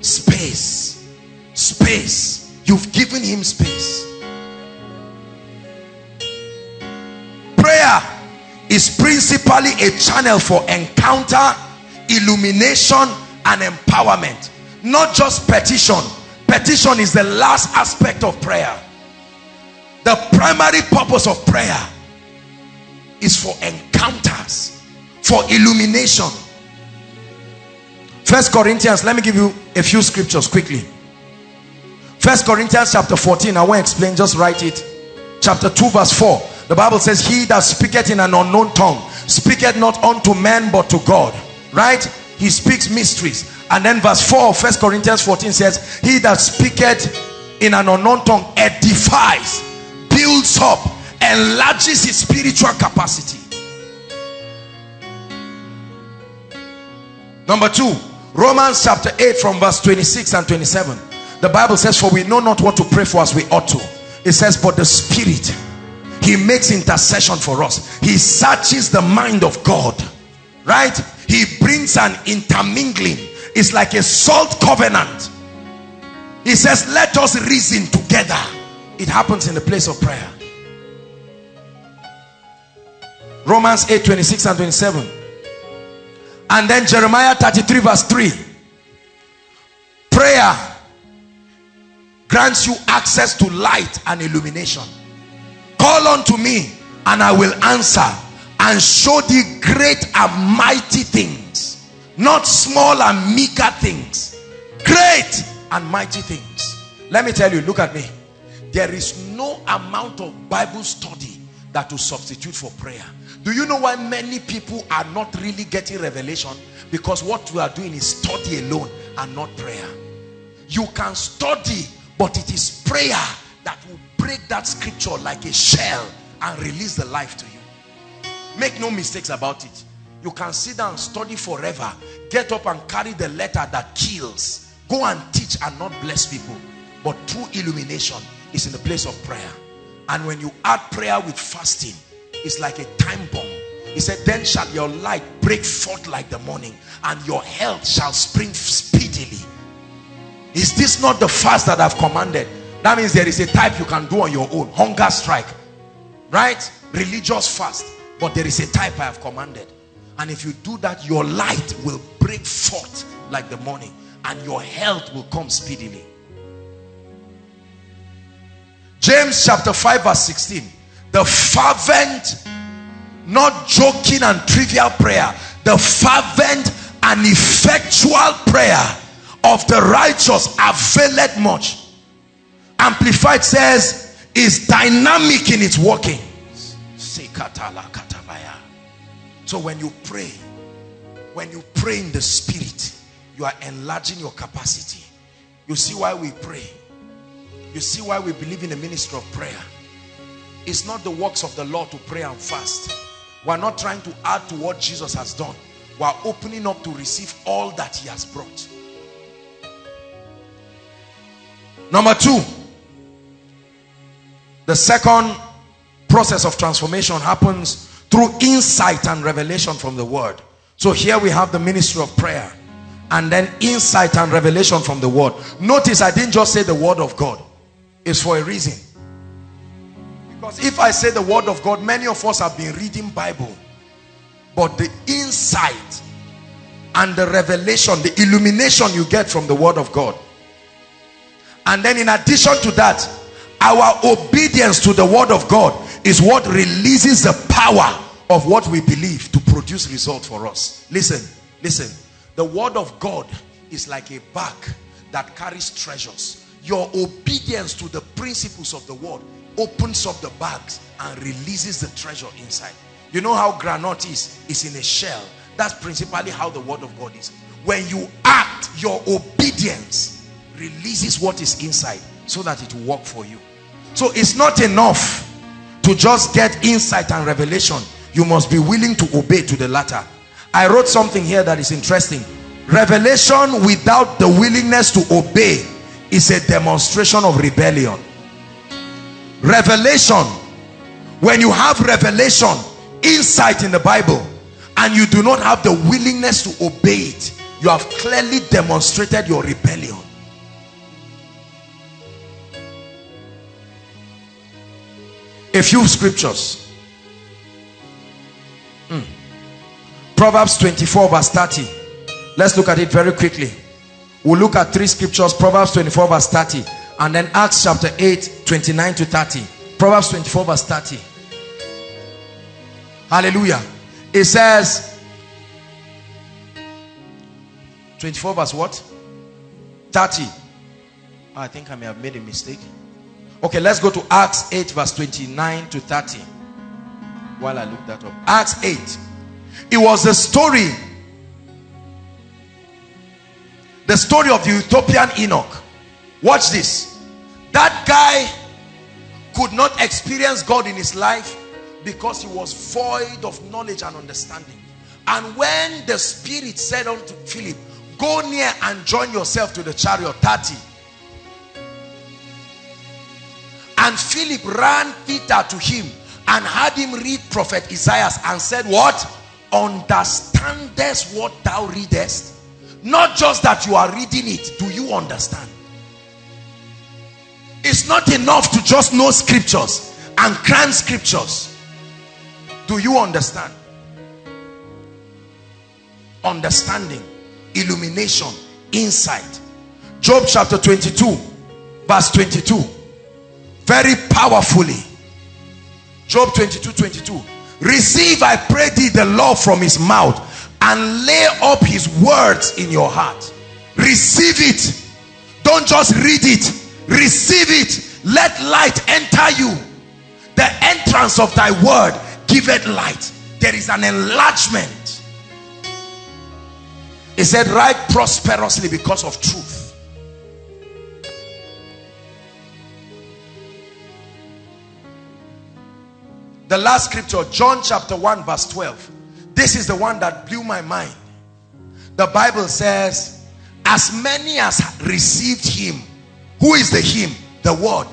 Space. Space. You've given him space. Prayer is principally a channel for encounter, illumination, and empowerment, not just petition. Petition is the last aspect of prayer. The primary purpose of prayer is for encounters, for illumination. 1 Corinthians, let me give you a few scriptures quickly. 1 Corinthians chapter 14, I won't explain, just write it. Chapter 2 verse 4, the Bible says, he that speaketh in an unknown tongue speaketh not unto men but to God, right? He speaks mysteries. And then verse 4 of 1 Corinthians 14 says, he that speaketh in an unknown tongue edifies, builds up, enlarges his spiritual capacity. Number 2, Romans chapter 8 from verse 26 and 27. The Bible says, for we know not what to pray for as we ought to. It says, but the Spirit, he makes intercession for us. He searches the mind of God, right? He brings an intermingling. It's like a salt covenant. He says, let us reason together. It happens in the place of prayer. Romans 8, 26 and 27. And then Jeremiah 33 verse 3. Prayer grants you access to light and illumination. Call unto me and I will answer and show thee great and mighty things, not small and meager things, great and mighty things. Let me tell you, look at me. There is no amount of Bible study that will substitute for prayer. Do you know why many people are not really getting revelation? Because what we are doing is study alone and not prayer. You can study, but it is prayer that will break that scripture like a shell and release the life to you. Make no mistakes about it. You can sit down and study forever, get up and carry the letter that kills, go and teach and not bless people. But true illumination is in the place of prayer. And when you add prayer with fasting, it's like a time bomb. He said, then shall your light break forth like the morning, and your health shall spring speedily. Is this not the fast that I've commanded? That means there is a type you can do on your own. Hunger strike, right? Religious fast. But there is a type I have commanded. And if you do that, your light will break forth like the morning, and your health will come speedily. James chapter 5 verse 16. The fervent, not joking and trivial prayer, the fervent and effectual prayer of the righteous availeth much. Amplified says, is dynamic in its working. So when you pray in the spirit, you are enlarging your capacity. You see why we pray. You see why we believe in the ministry of prayer. It's not the works of the law to pray and fast. We're not trying to add to what Jesus has done. We're opening up to receive all that he has brought. Number 2, the second process of transformation happens through insight and revelation from the word. So here we have the ministry of prayer and then insight and revelation from the word. Notice I didn't just say the word of God. It's for a reason. Because if I say the word of God, many of us have been reading Bible, but the insight and the revelation, the illumination you get from the word of God. And then in addition to that, our obedience to the word of God is what releases the power of what we believe to produce result for us. Listen, listen. The word of God is like a bag that carries treasures. Your obedience to the principles of the word opens up the bags and releases the treasure inside. You know how granite is? It's in a shell. That's principally how the word of God is. When you act, your obedience releases what is inside so that it will work for you. So it's not enough to just get insight and revelation. You must be willing to obey to the latter. I wrote something here that is interesting. Revelation without the willingness to obey is a demonstration of rebellion. Revelation, when you have revelation, insight in the Bible, and you do not have the willingness to obey it, you have clearly demonstrated your rebellion. A few scriptures. Proverbs 24 verse 30. Let's look at it very quickly. We'll look at three scriptures, Proverbs 24 verse 30, and then Acts chapter 8, 29 to 30. Proverbs 24 verse 30. Hallelujah. It says, 24 verse what? 30. I think I may have made a mistake. Okay, let's go to Acts 8 verse 29 to 30. While I look that up. Acts 8. It was the story of the utopian Enoch. Watch this. That guy could not experience God in his life because he was void of knowledge and understanding. And when the Spirit said unto Philip, go near and join yourself to the chariot, 30. And Philip ran thither to him and had him read prophet Isaiah and said, what? Understandest what thou readest? Not just that you are reading it, do you understand? It's not enough to just know scriptures and cram scriptures. Do you understand? Understanding, illumination, insight. Job chapter 22 verse 22, very powerfully. Job 22:22. Receive, I pray thee, the law from his mouth, and lay up his words in your heart. Receive it. Don't just read it. Receive it. Let light enter you. The entrance of thy word giveth light. There is an enlargement. It said, write prosperously because of truth. The last scripture, John chapter 1 verse 12. This is the one that blew my mind. The Bible says, as many as received him. Who is the him? The word.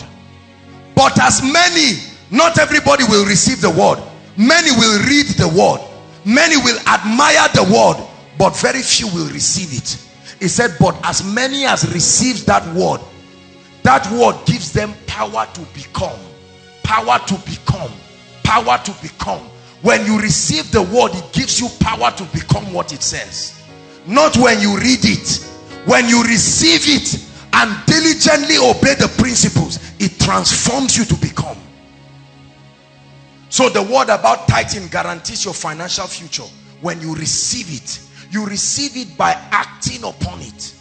But as many, not everybody will receive the word. Many will read the word. Many will admire the word. But very few will receive it. It said, but as many as received that word gives them power to become. Power to become. Power to become. When you receive the word, it gives you power to become what it says. Not when you read it. When you receive it and diligently obey the principles, it transforms you to become. So the word about tithing guarantees your financial future. When you receive it by acting upon it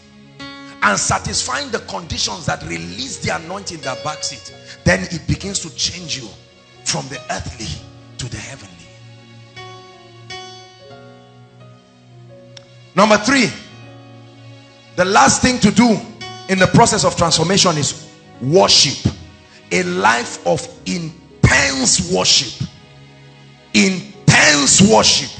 and satisfying the conditions that release the anointing that backs it. Then it begins to change you from the earthly to the heavenly. Number three, the last thing to do in the process of transformation is worship. A life of intense worship. Intense worship.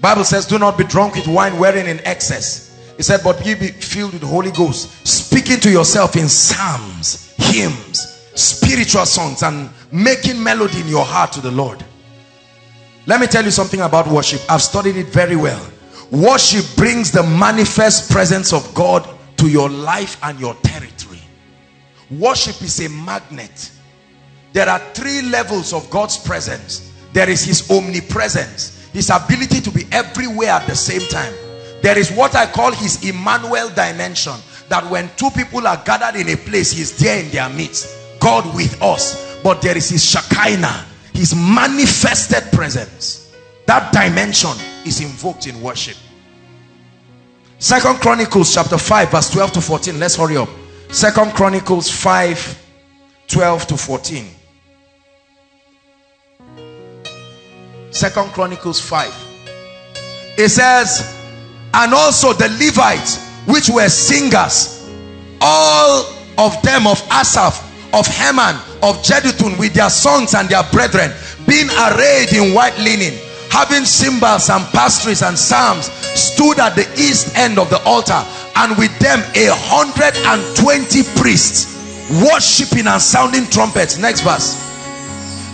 Bible says, do not be drunk with wine wherein in excess. It said, but ye be filled with the Holy Ghost, speaking to yourself in psalms, hymns, spiritual songs, and making melody in your heart to the Lord. Let me tell you something about worship. I've studied it very well. Worship brings the manifest presence of God to your life and your territory. Worship is a magnet. There are three levels of God's presence. There is his omnipresence, his ability to be everywhere at the same time. There is what I call his Emmanuel dimension, that when two people are gathered in a place, he's there in their midst, God with us. But there is his Shekinah, his manifested presence. That dimension is invoked in worship. 2 Chronicles chapter 5 verse 12 to 14. Let's hurry up. 2 Chronicles 5 12 to 14. 2 Chronicles 5. It says, and also the Levites which were singers, all of them of Asaph, of Heman, of Jeduthun, with their sons and their brethren, being arrayed in white linen, having cymbals and pastries and psalms, stood at the east end of the altar, and with them 120 priests, worshiping and sounding trumpets. Next verse.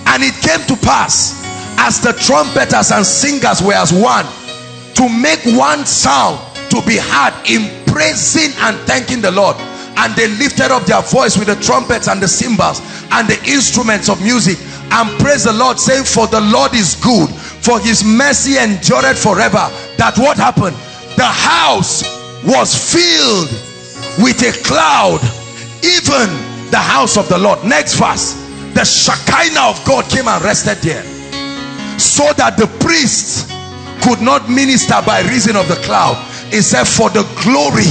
And it came to pass, as the trumpeters and singers were as one, to make one sound to be heard in praising and thanking the Lord. And they lifted up their voice with the trumpets and the cymbals and the instruments of music, and praise the Lord, saying, for the Lord is good, for his mercy endureth forever. That what happened? The house was filled with a cloud, even the house of the Lord. Next verse. The Shekinah of God came and rested there, so that the priests could not minister by reason of the cloud. It said, for the glory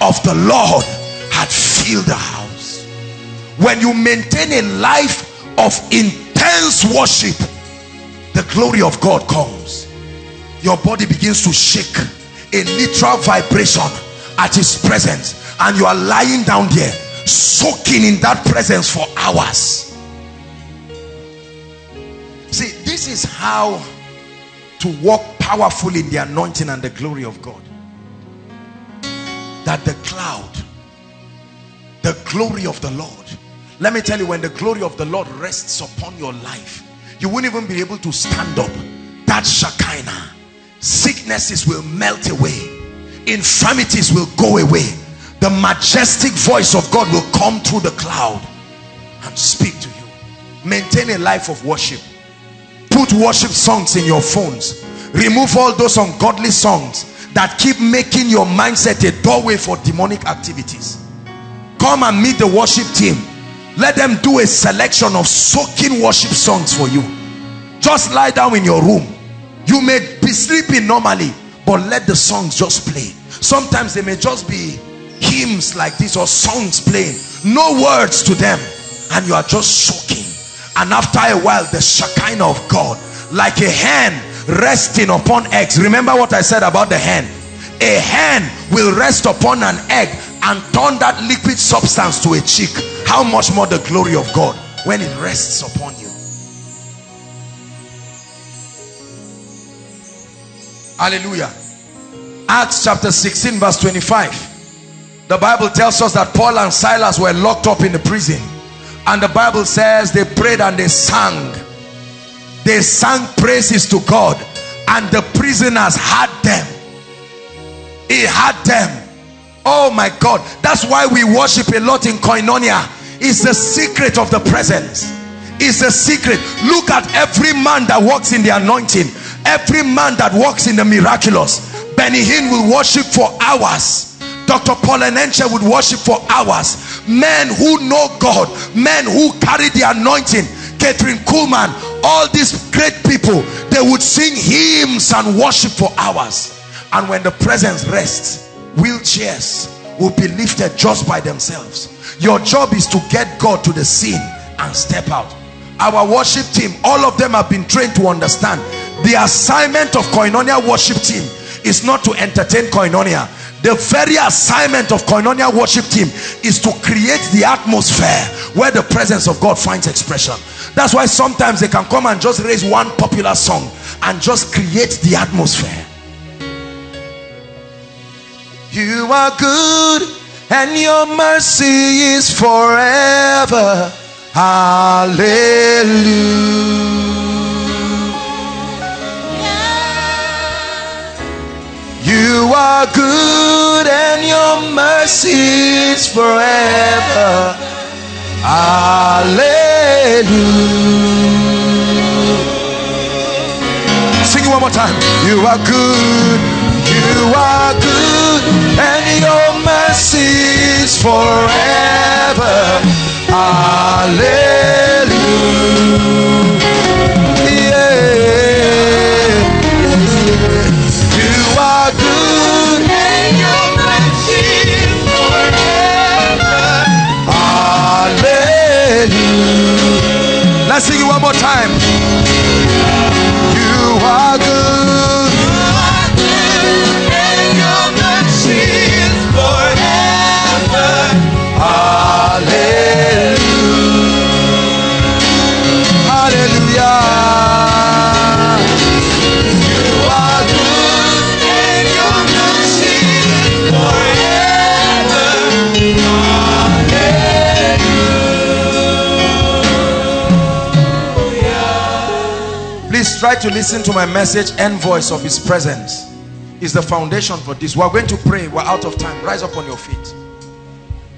of the Lord had filled the house. When you maintain a life of intense worship, the glory of God comes. Your body begins to shake, a literal vibration at his presence, and you are lying down there soaking in that presence for hours. See, this is how to walk powerfully in the anointing and the glory of God. That the cloud, the glory of the Lord. Let me tell you, when the glory of the Lord rests upon your life, you won't even be able to stand up. That Shekinah. Sicknesses will melt away. Infirmities will go away. The majestic voice of God will come through the cloud and speak to you. Maintain a life of worship. Put worship songs in your phones. Remove all those ungodly songs that keep making your mindset a doorway for demonic activities. Come and meet the worship team. Let them do a selection of soaking worship songs for you. Just lie down in your room. You may be sleeping normally, but let the songs just play. Sometimes they may just be hymns like this or songs playing, no words to them, and you are just soaking. And after a while, the Shekinah of God, like a hen resting upon eggs. Remember what I said about the hen? A hen will rest upon an egg and turn that liquid substance to a chick. How much more the glory of God when it rests upon you. Hallelujah. Acts chapter 16 verse 25. The Bible tells us that Paul and Silas were locked up in the prison. And the Bible says they prayed and they sang. They sang praises to God. And the prisoners had them. He had them. Oh my God. That's why we worship a lot in Koinonia. It's the secret of the presence. It's the secret. Look at every man that walks in the anointing. Every man that walks in the miraculous. Benny Hinn will worship for hours. Dr. Paul Enenche would worship for hours. Men who know God, men who carry the anointing, Catherine Kuhlman, all these great people, they would sing hymns and worship for hours. And when the presence rests, wheelchairs will be lifted just by themselves. Your job is to get God to the scene and step out. Our worship team, all of them have been trained to understand the assignment of Koinonia worship team is not to entertain Koinonia. The very assignment of Koinonia worship team is to create the atmosphere where the presence of God finds expression. That's why sometimes they can come and just raise one popular song and just create the atmosphere. You are good and your mercy is forever. Hallelujah. You are good and your mercy is forever. Hallelujah. Sing it one more time. You are good. You are good and your mercy is forever. Hallelujah. Yeah. You are good and your mercy is forever. Hallelujah. Let's sing it one more time. You are good. You are good and your mercy is forever. Hallelujah. Hallelujah. You are good. Please try to listen to my message, End Voice of His Presence is the foundation for this. We're going to pray. We're out of time. Rise up on your feet.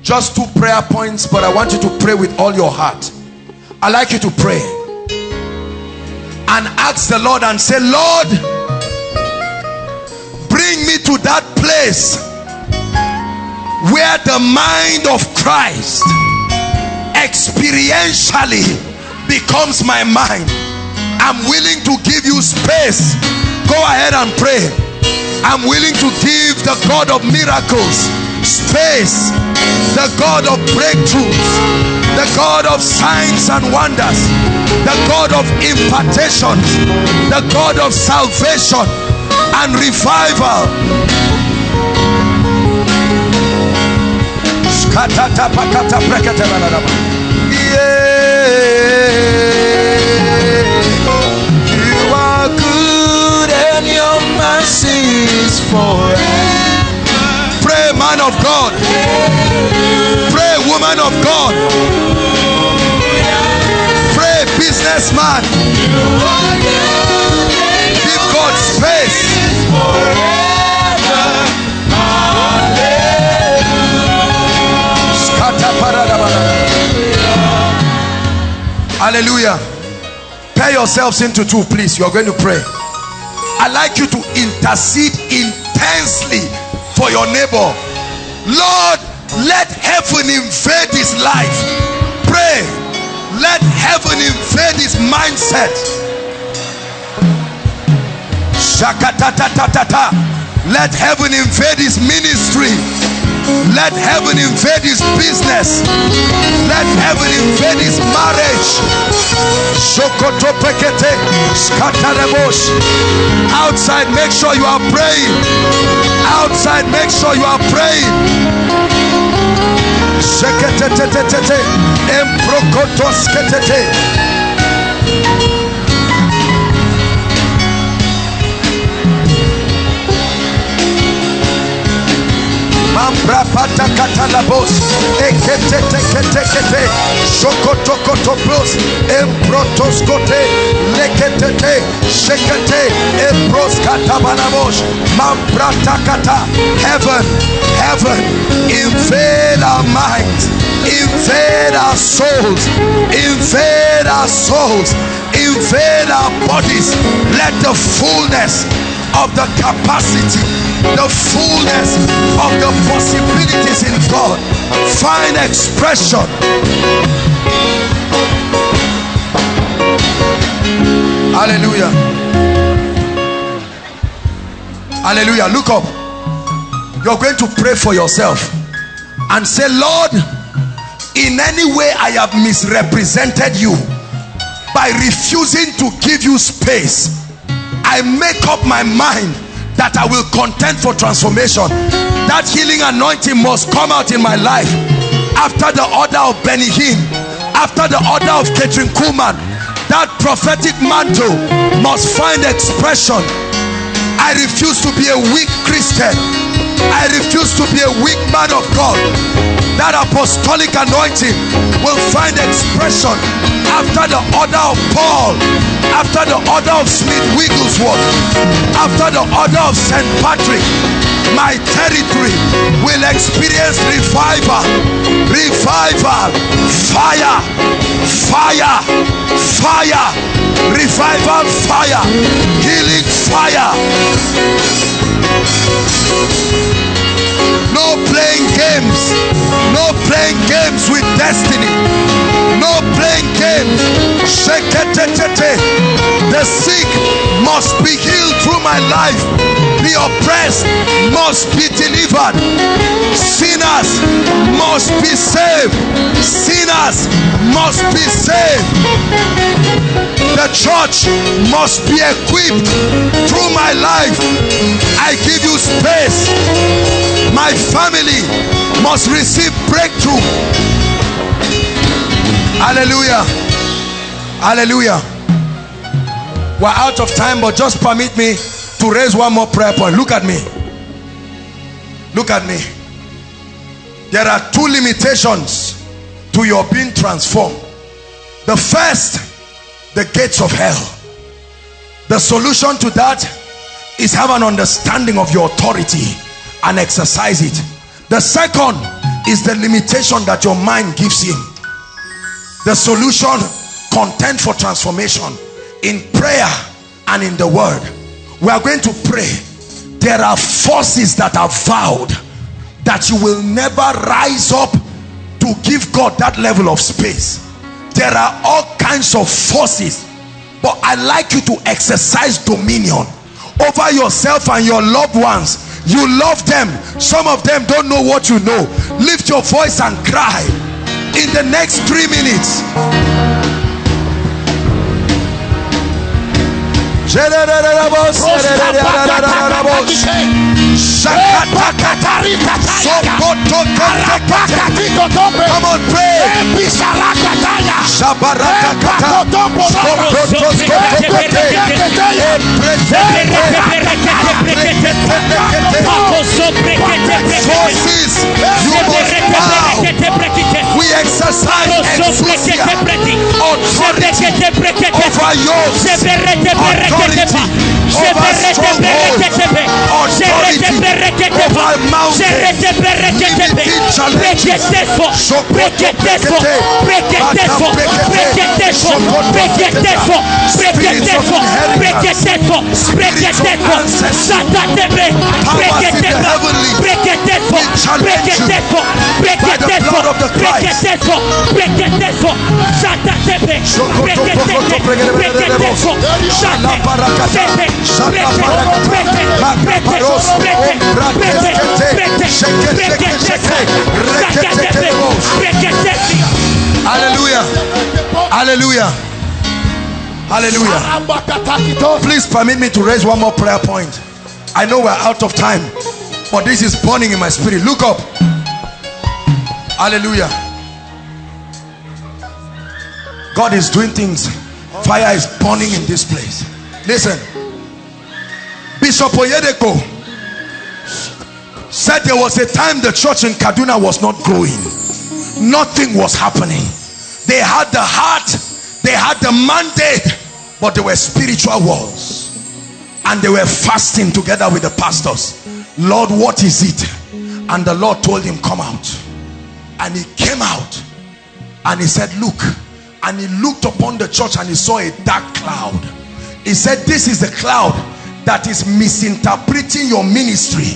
Just two prayer points, but I want you to pray with all your heart. I'd like you to pray. and ask the Lord and say, Lord, bring me to that place where the mind of Christ experientially becomes my mind. I'm willing to give you space. Go ahead and pray. I'm willing to give the God of miracles space, the God of breakthroughs, the God of signs and wonders, the God of impartations, the God of salvation and revival. You are good and your mercy is forever. Pray, man of God. Pray, woman of God. Pray, businessman. Give God space. Hallelujah. Pair yourselves into two, please. You are going to pray. I'd like you to intercede intensely for your neighbor. Lord, let heaven invade his life. Pray. Let heaven invade his mindset. Let heaven invade his ministry. Let heaven invade his business. Let heaven invade his marriage. Outside, make sure you are praying. Outside, make sure you are praying. Heaven, heaven, invade our minds, invade our souls, invade our souls, invade our bodies. Let the fullness of the capacity, the fullness of the possibilities in God find expression. Hallelujah. Hallelujah. Look up. You're going to pray for yourself and say, Lord, in any way I have misrepresented you by refusing to give you space, I make up my mind that I will contend for transformation. That healing anointing must come out in my life after the order of Benny Hinn, after the order of Catherine Kuhlman. That prophetic mantle must find expression. I refuse to be a weak Christian. I refuse to be a weak man of God. That apostolic anointing will find expression after the order of Paul, after the order of Smith Wigglesworth, after the order of Saint Patrick. My territory will experience revival, revival, fire, fire, fire, revival fire, healing fire. No playing games, no playing games with destiny, no playing games. The sick must be healed through my life. The oppressed must be delivered. Sinners must be saved. Sinners must be saved. The church must be equipped through my life. I give you space. My family must receive breakthrough. Hallelujah. Hallelujah. We're out of time, but just permit me to raise one more prayer point. Look at me. Look at me. There are two limitations to your being transformed. The first, the gates of hell. The solution to that is have an understanding of your authority and exercise it. The second is the limitation that your mind gives him. The solution, contend for transformation. in prayer and in the word. We are going to pray. There are forces that have vowed that you will never rise up to give God that level of space. There are all kinds of forces, but I like you to exercise dominion over yourself and your loved ones. You love them. Some of them don't know what you know. Lift your voice and cry in the next 3 minutes. Come on, pray. We exercise authority over yours. Hallelujah. Hallelujah. Hallelujah. Please permit me to raise one more prayer point. I know we're out of time, but this is burning in my spirit. Look up. Hallelujah. God is doing things. Fire is burning in this place. Listen. Bishop Oyedeko said there was a time the church in Kaduna was not growing. Nothing was happening. They had the heart, they had the mandate, but there were spiritual walls. And they were fasting together with the pastors. Lord, what is it? And the Lord told him, come out. And he came out and he said, look. And he looked upon the church and he saw a dark cloud. He said, this is the cloud that is misinterpreting your ministry.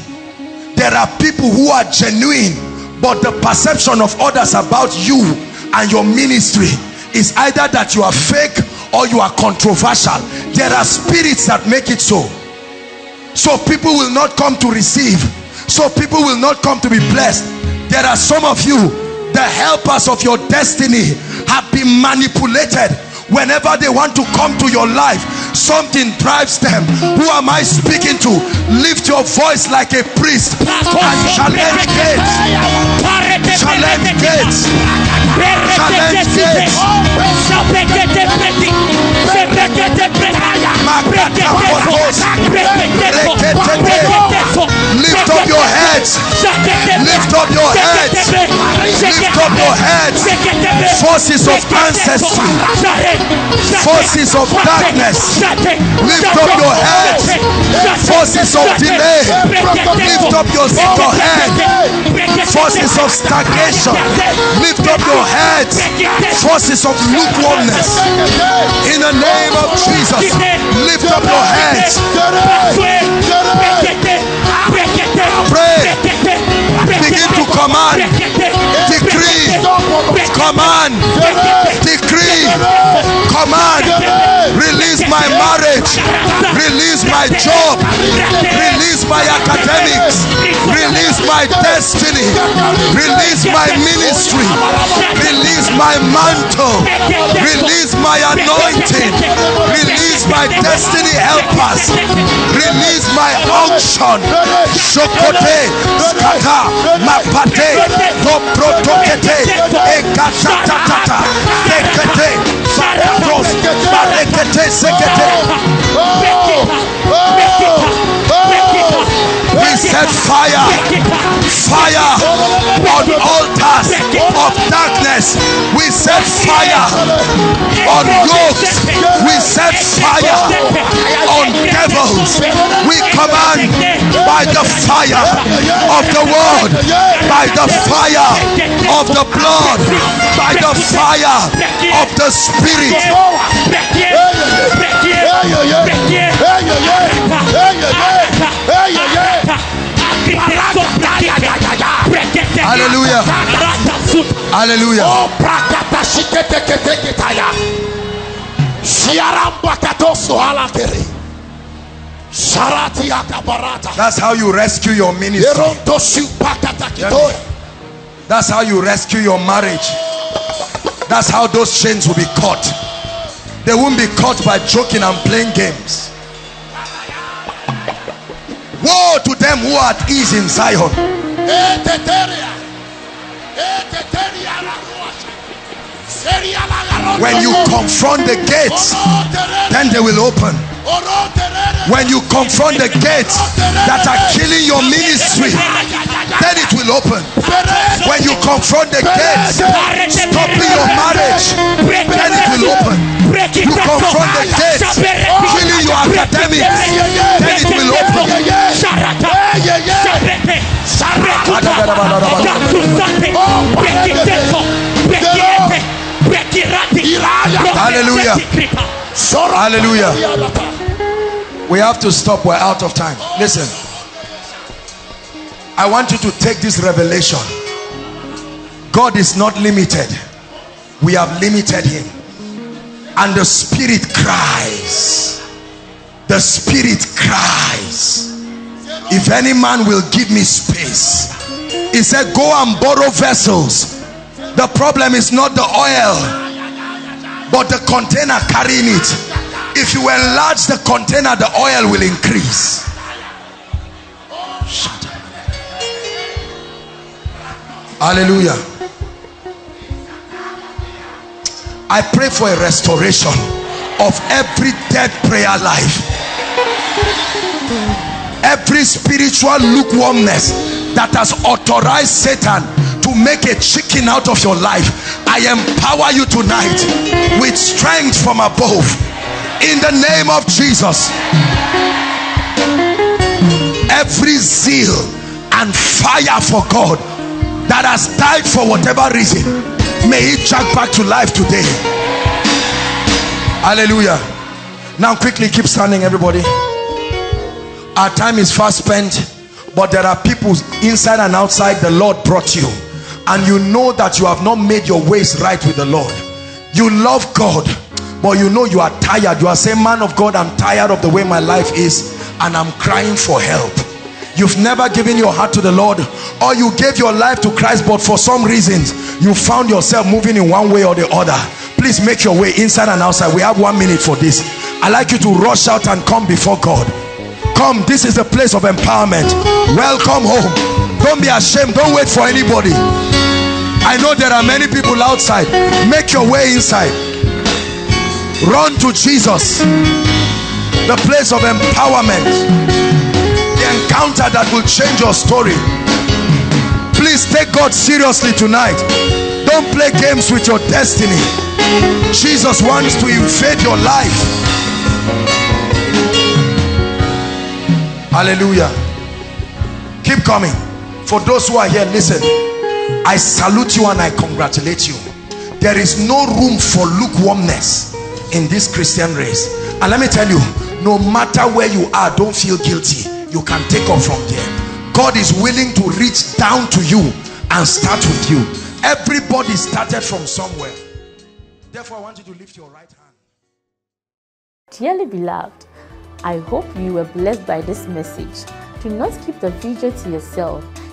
There are people who are genuine, but the perception of others about you and your ministry is either that you are fake or you are controversial. There are spirits that make it so. So people will not come to receive. So people will not come to be blessed. There are some of you, the helpers of your destiny have been manipulated. Whenever they want to come to your life, something drives them. Who am I speaking to? Lift your voice like a priest and challenge gates. Challenge gates. Challenge gates. Lift up your heads. Lift up your heads. Lift up your heads. Forces of ancestry. Forces of darkness, lift up your heads. Forces of delay, lift up your head. Forces of stagnation, lift up your heads. Forces of lukewarmness, in the name of Jesus, lift up your heads. Pray. Begin to command, decree, command, decree, command, release my marriage, release my job, release my academics, release my destiny, release my ministry, release my mantle, release my anointing, release my destiny helpers, release my unction. Shokote, skata. Mapate, no protokete, ekashatatata, tekete, sakapros, barekete, sekete. We set fire on altars of darkness. We set fire on yokes. We set fire on devils. We command by the fire of the word, by the fire of the blood, by the fire of the spirit. Hallelujah. Hallelujah. That's how you rescue your ministry. That's how you rescue your marriage. That's how those chains will be caught. They won't be caught by joking and playing games. Woe to them who are at ease in Zion. When you confront the gates, then they will open. When you confront the gates that are killing your ministry, then it will open. When you confront the gates stopping your marriage, then it will open. You confront the gates killing your academics, then it will open. Hallelujah. Hallelujah. We have to stop. We're out of time. Listen. I want you to take this revelation. God is not limited. We have limited him. And the spirit cries. The spirit cries. If any man will give me space. He said, go and borrow vessels. The problem is not the oil, but the container carrying it. If you enlarge the container, the oil will increase. Hallelujah. I pray for a restoration of every dead prayer life. Every spiritual lukewarmness that has authorized Satan to make a chicken out of your life. I empower you tonight with strength from above. In the name of Jesus. Every zeal and fire for God that has died for whatever reason, may it jack back to life today. Hallelujah. Now quickly, keep standing, everybody. Our time is fast spent, but there are people inside and outside. The Lord brought you, and you know that you have not made your ways right with the Lord. You love God, but you know you are tired. You are saying, man of God, I'm tired of the way my life is, and I'm crying for help. You've never given your heart to the Lord, or you gave your life to Christ, but for some reasons you found yourself moving in one way or the other. Please make your way inside and outside. We have 1 minute for this. I'd like you to rush out and come before God. Come, this is a place of empowerment. Welcome home. Don't be ashamed. Don't wait for anybody. I know there are many people outside. Make your way inside. Run to Jesus, the place of empowerment. Encounter that will change your story. Please take God seriously tonight. Don't play games with your destiny. Jesus wants to invade your life. Hallelujah. Keep coming. For those who are here, listen, I salute you and I congratulate you. There is no room for lukewarmness in this Christian race. And let me tell you, no matter where you are, don't feel guilty. You can take off from there. God is willing to reach down to you and start with you. Everybody started from somewhere. Therefore, I want you to lift your right hand. Dearly beloved, I hope you were blessed by this message. Do not keep the video to yourself.